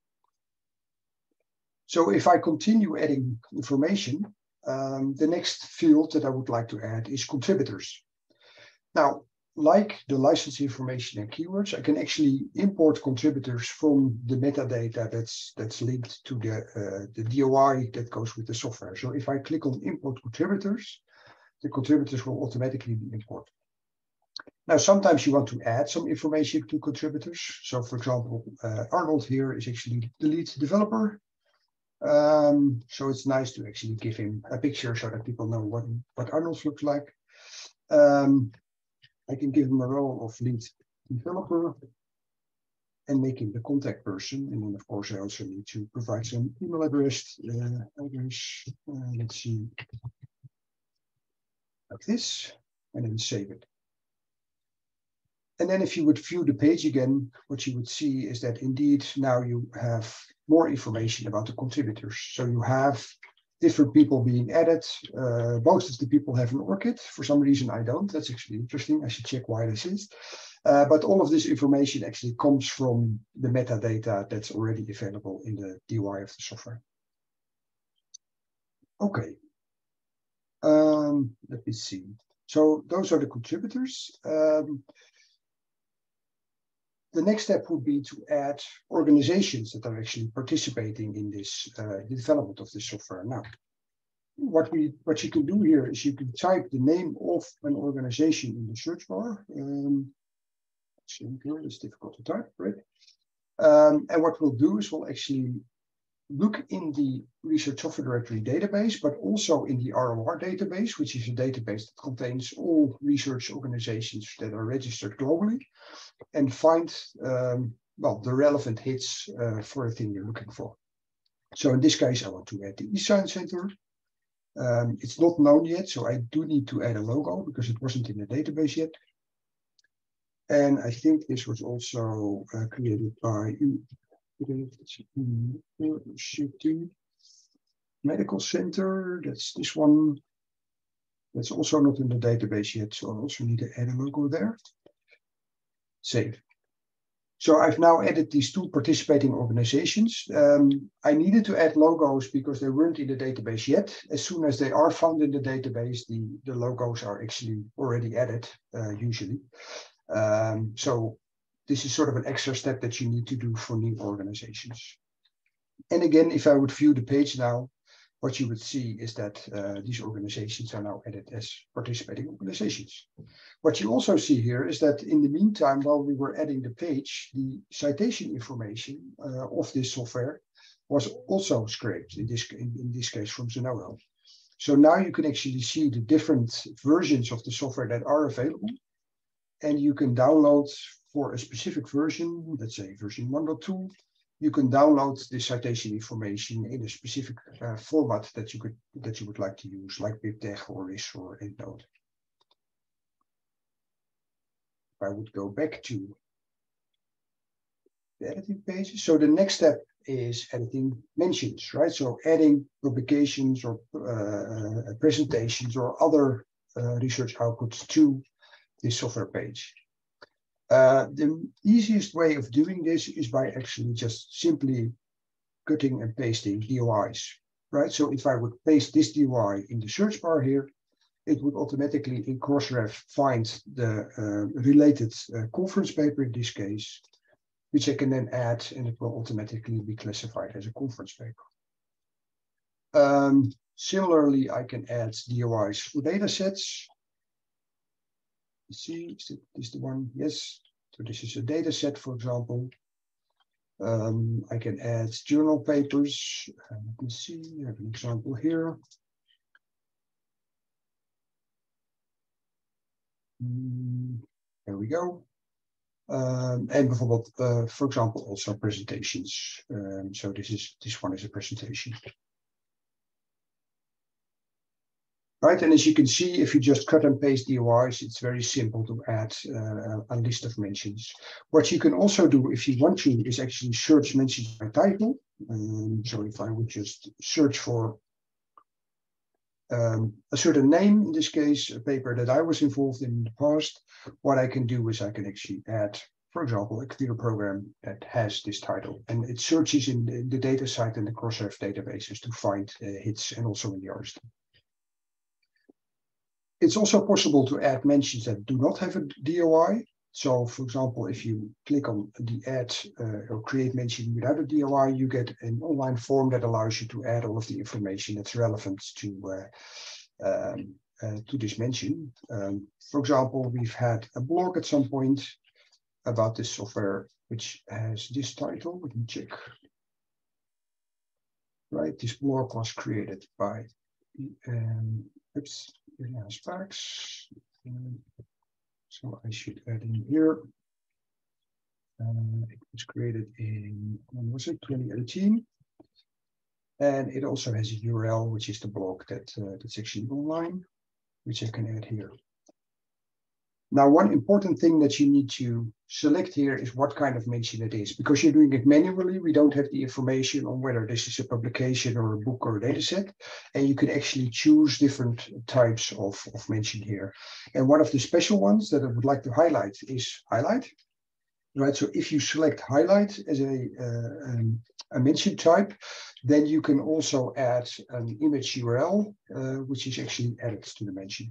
So if I continue adding information, the next field that I would like to add is contributors. Now, like the license information and keywords, I can actually import contributors from the metadata that's linked to the DOI that goes with the software. So if I click on import contributors, the contributors will automatically be imported. Now, sometimes you want to add some information to contributors. So for example, Arnold here is actually the lead developer. So it's nice to actually give him a picture so that people know what Arnold looks like. I can give him a role of lead developer and make him the contact person. And then, of course, I also need to provide some email address. Let's see, like this, and then save it. And then if you would view the page again, what you would see is that indeed now you have more information about the contributors. So you have different people being added. Most of the people have an ORCID. For some reason, I don't. That's actually interesting. I should check why this is. But all of this information actually comes from the metadata that's already available in the DOI of the software. Okay. Let me see. So those are the contributors. The next step would be to add organizations that are actually participating in this the development of this software. Now, what you can do here is you can type the name of an organization in the search bar. Actually, it's difficult to type, right? And what we'll do is we'll actually look in the Research Software Directory database, but also in the ROR database, which is a database that contains all research organizations that are registered globally, and find well, the relevant hits for the thing you're looking for. So in this case, I want to add the eScience Center. It's not known yet, so I do need to add a logo because it wasn't in the database yet. And I think this was also created by University Medical Center. That's this one. That's also not in the database yet, so I also need to add a logo there. Save. So I've now added these two participating organizations. I needed to add logos because they weren't in the database yet. As soon as they are found in the database, the logos are actually already added, usually. So this is sort of an extra step that you need to do for new organizations. And again, if I would view the page now, what you would see is that these organizations are now added as participating organizations. What you also see here is that in the meantime, while we were adding the page, the citation information of this software was also scraped, in this case from Zenodo. So now you can actually see the different versions of the software that are available, and you can download for a specific version, let's say version 1.2, you can download the citation information in a specific format that you would like to use, like BibTeX or RIS or EndNote. I would go back to the editing pages. So the next step is editing mentions, right? So adding publications or presentations or other research outputs to this software page. The easiest way of doing this is by actually just simply cutting and pasting DOIs, right? So if I would paste this DOI in the search bar here, it would automatically in Crossref find the related conference paper in this case, which I can then add, and it will automatically be classified as a conference paper. Similarly, I can add DOIs for data sets. Let's see, is this the one? Yes. So this is a data set, for example. I can add journal papers. Let me see, I have an example here. There we go. And for example, also presentations. So this one is a presentation. Right, and as you can see, if you just cut and paste DOIs, it's very simple to add a list of mentions. What you can also do, if you want to, is actually search mentions by title. So if I would just search for a certain name, in this case, a paper that I was involved in the past, what I can do is I can actually add, for example, a computer program that has this title, and it searches in the DataCite and the Crossref databases to find hits, and also in the RSD. It's also possible to add mentions that do not have a DOI. So, for example, if you click on the add or create mention without a DOI, you get an online form that allows you to add all of the information that's relevant to this mention. For example, we've had a blog at some point about this software, which has this title. Let me check. Right, this blog was created by Sparks. So I should add in here. It was created in, when was it, 2018. And it also has a URL, which is the blog that's actually online, which I can add here. Now, one important thing that you need to select here is what kind of mention it is. Because you're doing it manually, we don't have the information on whether this is a publication or a book or a dataset. And you can actually choose different types of mention here. And one of the special ones that I would like to highlight is highlight. Right, so if you select highlight as a mention type, then you can also add an image URL, which is actually added to the mention.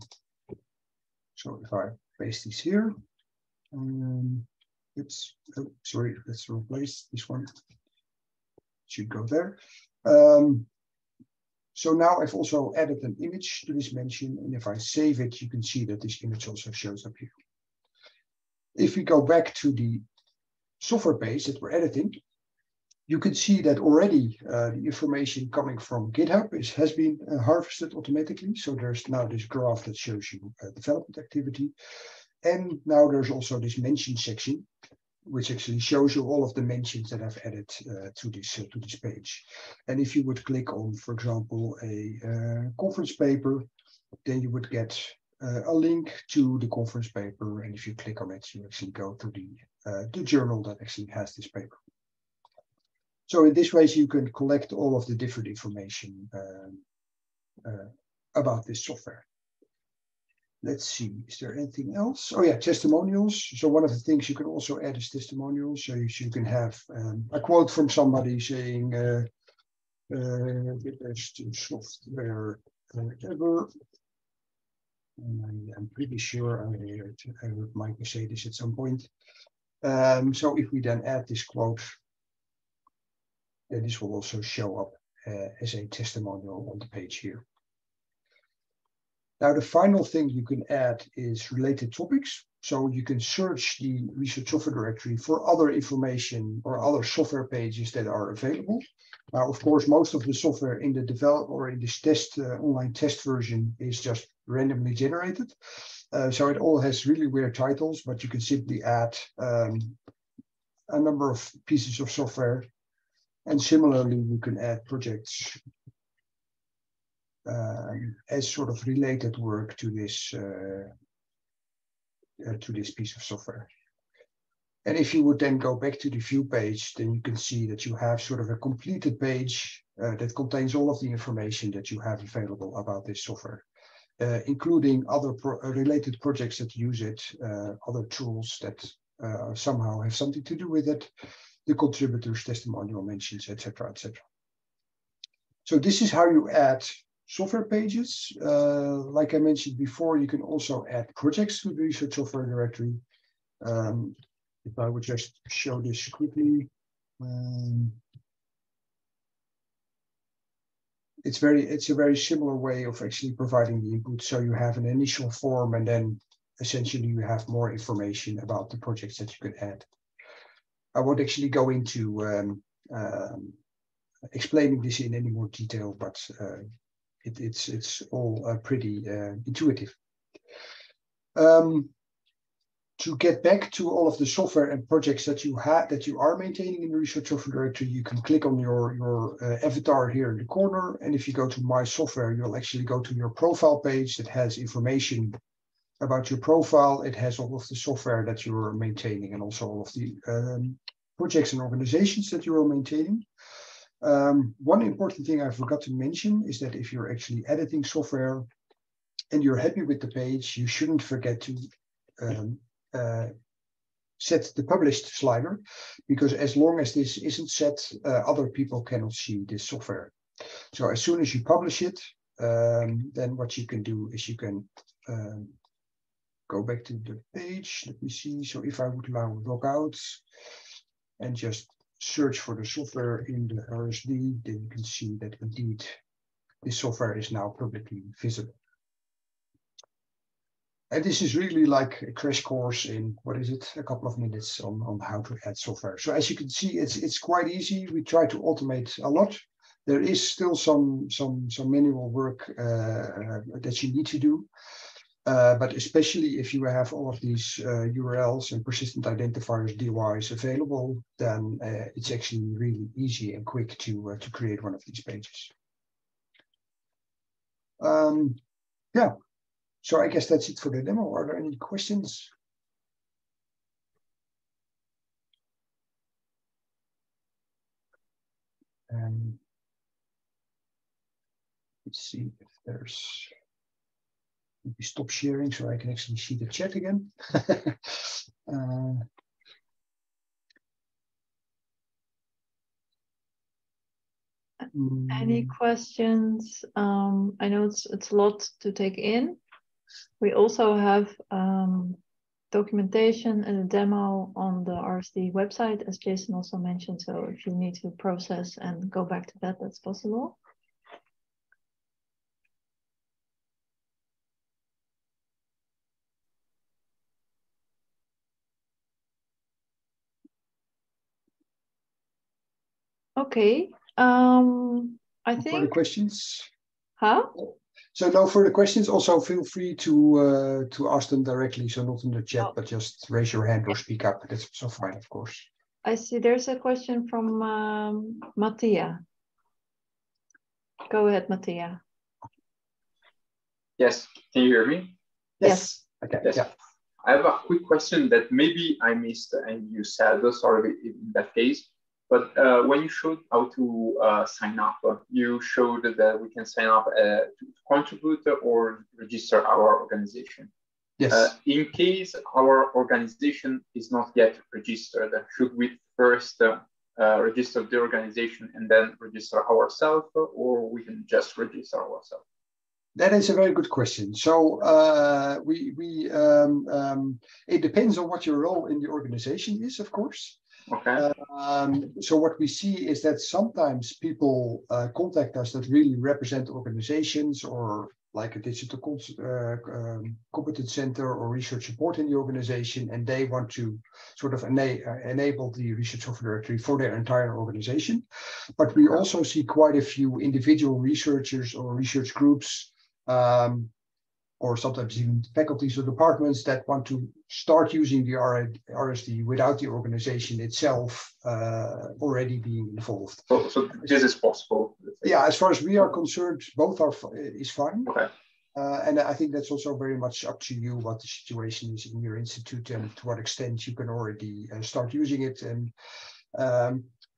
So if I paste this here, sorry, let's replace this one. It should go there. So now I've also added an image to this mention, and if I save it, you can see that this image also shows up here. If we go back to the software page that we're editing, you can see that already the information coming from GitHub has been harvested automatically. So there's now this graph that shows you development activity. And now there's also this mention section, which actually shows you all of the mentions that I've added to this page. And if you would click on, for example, a conference paper, then you would get a link to the conference paper. And if you click on it, you actually go to the journal that actually has this paper. So in this way, you can collect all of the different information about this software. Let's see, is there anything else? Oh yeah, testimonials. So one of the things you can also add is testimonials. So you can have a quote from somebody saying, the best software ever. And I'm pretty sure I heard Maarten say this at some point. So if we then add this quote, this will also show up as a testimonial on the page here. Now, the final thing you can add is related topics. So you can search the Research Software Directory for other information or other software pages that are available. Now, of course, most of the software in the develop or in this test online test version is just randomly generated. So it all has really weird titles, but you can simply add a number of pieces of software. And similarly, you can add projects as sort of related work to this piece of software. And if you would then go back to the view page, then you can see that you have sort of a completed page that contains all of the information that you have available about this software, including other related projects that use it, other tools that somehow have something to do with it, the contributors, testimonial mentions, etc., etc. So this is how you add software pages. Like I mentioned before, you can also add projects to the Research Software Directory. If I would just show this quickly. It's a very similar way of actually providing the input. So you have an initial form, and then essentially you have more information about the projects that you can add. I won't actually go into explaining this in any more detail, but it's all pretty intuitive. To get back to all of the software and projects that you have that you are maintaining in the Research Software Directory, you can click on your avatar here in the corner, and if you go to My Software, you'll actually go to your profile page that has information about your profile. It has all of the software that you're maintaining and also all of the projects and organizations that you're maintaining. One important thing I forgot to mention is that if you're actually editing software and you're happy with the page, you shouldn't forget to set the published slider, because as long as this isn't set, other people cannot see this software. So as soon as you publish it, then what you can do is you can Go back to the page, let me see. So if I would now log out and just search for the software in the RSD, then you can see that indeed this software is now publicly visible. And this is really like a crash course in, what is it, a couple of minutes on how to add software. So as you can see, it's quite easy. We try to automate a lot. There is still some manual work that you need to do. But especially if you have all of these URLs and persistent identifiers, DOIs available, then it's actually really easy and quick to create one of these pages. Yeah, so I guess that's it for the demo. Are there any questions? Let's see if there's... Let me stop sharing so I can actually see the chat again. Any questions? I know it's a lot to take in. We also have documentation and a demo on the RSD website, as Jason also mentioned. So if you need to process and go back to that, that's possible. Okay, I think... Further questions? Huh? So no further questions. Also, feel free to ask them directly. So not in the chat, but just raise your hand or speak up. That's also fine, of course. I see there's a question from Mattia. Go ahead, Mattia. Yes, can you hear me? Yes. Okay, yes. Yeah. I have a quick question that maybe I missed and you said, sorry in that case. But when you showed how to sign up, you showed that we can sign up to contribute or register our organization. Yes. In case our organization is not yet registered, should we first register the organization and then register ourselves, or we can just register ourselves? That is a very good question. So it depends on what your role in the organization is, of course. Okay. So what we see is that sometimes people contact us that really represent organizations, or like a digital competence center or research support in the organization, and they want to sort of enable the Research Software Directory for their entire organization. But we also see quite a few individual researchers or research groups, or sometimes even faculties or departments that want to start using the RSD without the organization itself already being involved. So this is possible? Yeah, as far as we are concerned, both is fine. Okay. And I think that's also very much up to you what the situation is in your institute and to what extent you can already start using it. And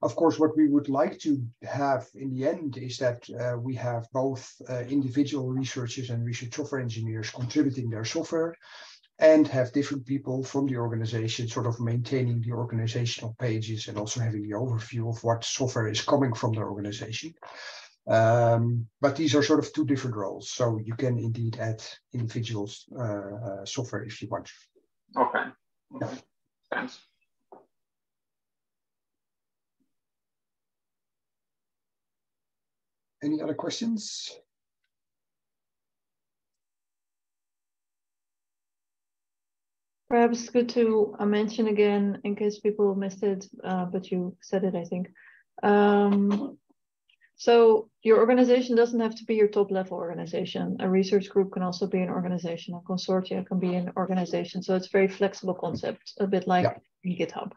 of course, what we would like to have in the end is that we have both individual researchers and research software engineers contributing their software, and have different people from the organization sort of maintaining the organizational pages and also having the overview of what software is coming from their organization. But these are sort of two different roles. So you can indeed add individual software if you want. Okay. Yeah. Thanks. Any other questions? Perhaps it's good to mention again, in case people missed it, but you said it, I think. So your organization doesn't have to be your top level organization. A research group can also be an organization. A consortia can be an organization. So it's a very flexible concept, a bit like GitHub.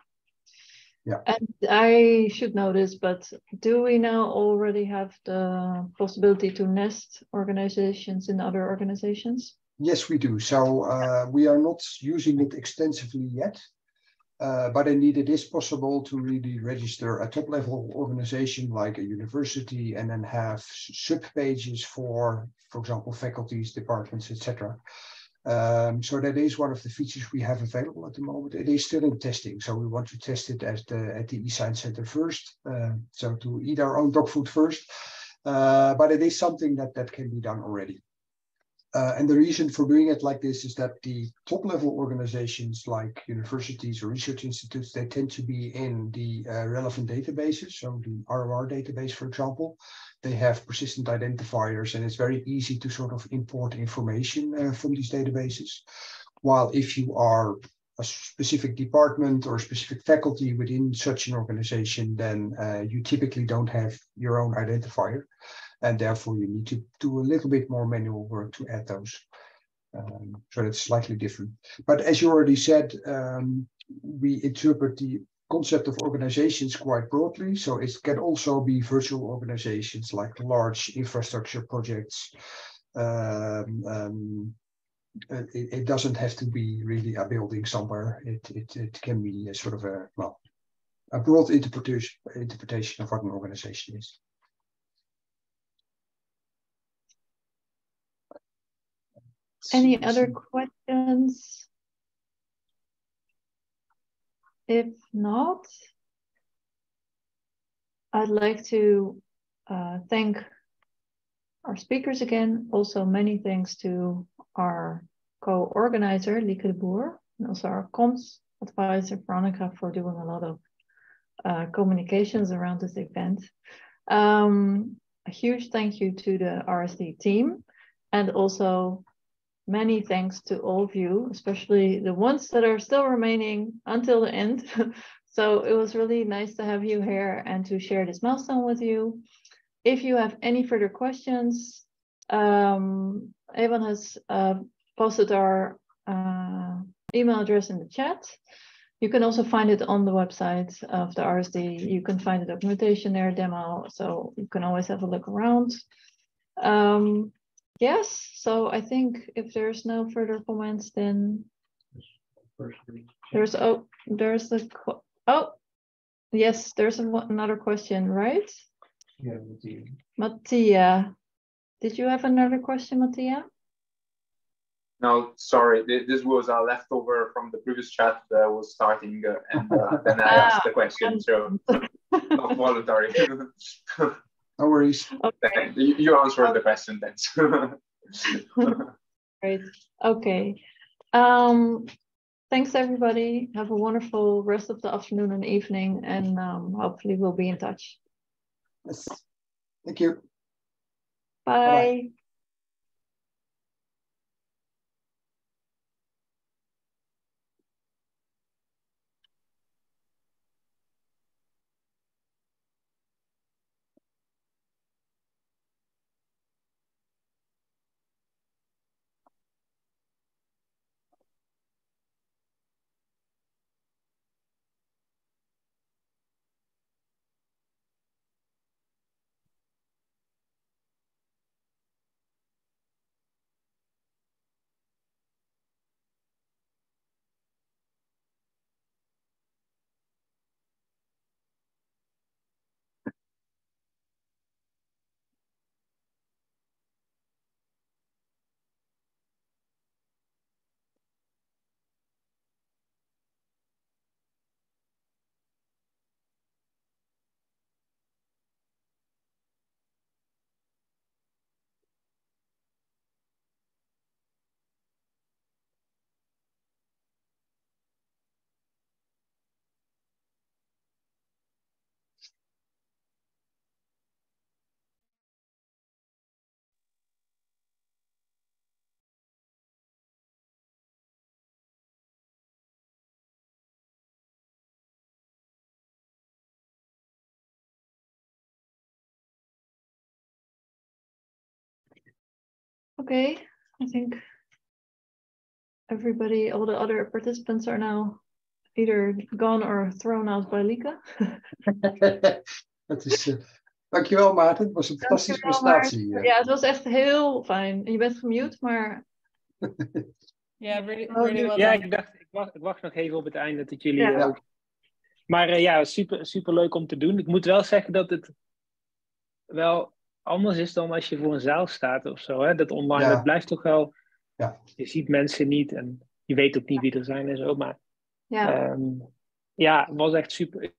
Yeah. And I should know this, but do we now already have the possibility to nest organizations in other organizations? Yes, we do. So we are not using it extensively yet, but indeed it is possible to really register a top-level organization like a university and then have sub-pages for example, faculties, departments, etc. So that is one of the features we have available at the moment. It is still in testing, so we want to test it at the eScience Center first, so to eat our own dog food first, but it is something that can be done already. And the reason for doing it like this is that the top-level organizations like universities or research institutes, they tend to be in the relevant databases. So the ROR database, for example, they have persistent identifiers, and it's very easy to sort of import information from these databases. While if you are a specific department or a specific faculty within such an organization, then you typically don't have your own identifier. And therefore, you need to do a little bit more manual work to add those. So that's slightly different. But as you already said, we interpret the concept of organizations quite broadly. So it can also be virtual organizations like large infrastructure projects. It doesn't have to be really a building somewhere. It can be a sort of a, well, a broad interpretation of what an organization is. Any other questions? If not, I'd like to thank our speakers again. Also, many thanks to our co-organizer, Lieke de Boer, and also our comms advisor, Veronica, for doing a lot of communications around this event. A huge thank you to the RSD team, and also many thanks to all of you, especially the ones that are still remaining until the end. So it was really nice to have you here and to share this milestone with you. If you have any further questions, Evan has posted our email address in the chat. You can also find it on the website of the RSD. You can find the documentation there, demo, so you can always have a look around. Yes, so I think if there's no further comments, then there's another question, right? Yeah, Mattia, did you have another question, Mattia? No, sorry, this was a leftover from the previous chat that was starting, and then I asked the question, so not voluntary. No worries. Okay. You answered the question, thanks. Great. Okay. Thanks, everybody. Have a wonderful rest of the afternoon and evening, and hopefully we'll be in touch. Yes. Thank you. Bye. Bye. Okay, I think everybody, all the other participants are now either gone or thrown out by Lieke. Dat is, dankjewel Maarten, het was een fantastische presentatie. Ja, het was echt heel fijn. En je bent gemute, maar... Ja, ik dacht, ik wacht nog even op het einde dat jullie... Ja. Maar ja, super leuk om te doen. Ik moet wel zeggen dat het wel... anders is dan als je voor een zaal staat of zo. Hè? Dat online, ja. Dat blijft toch wel... Ja. Je ziet mensen niet en je weet ook niet wie er zijn en zo. Maar ja, het was echt super.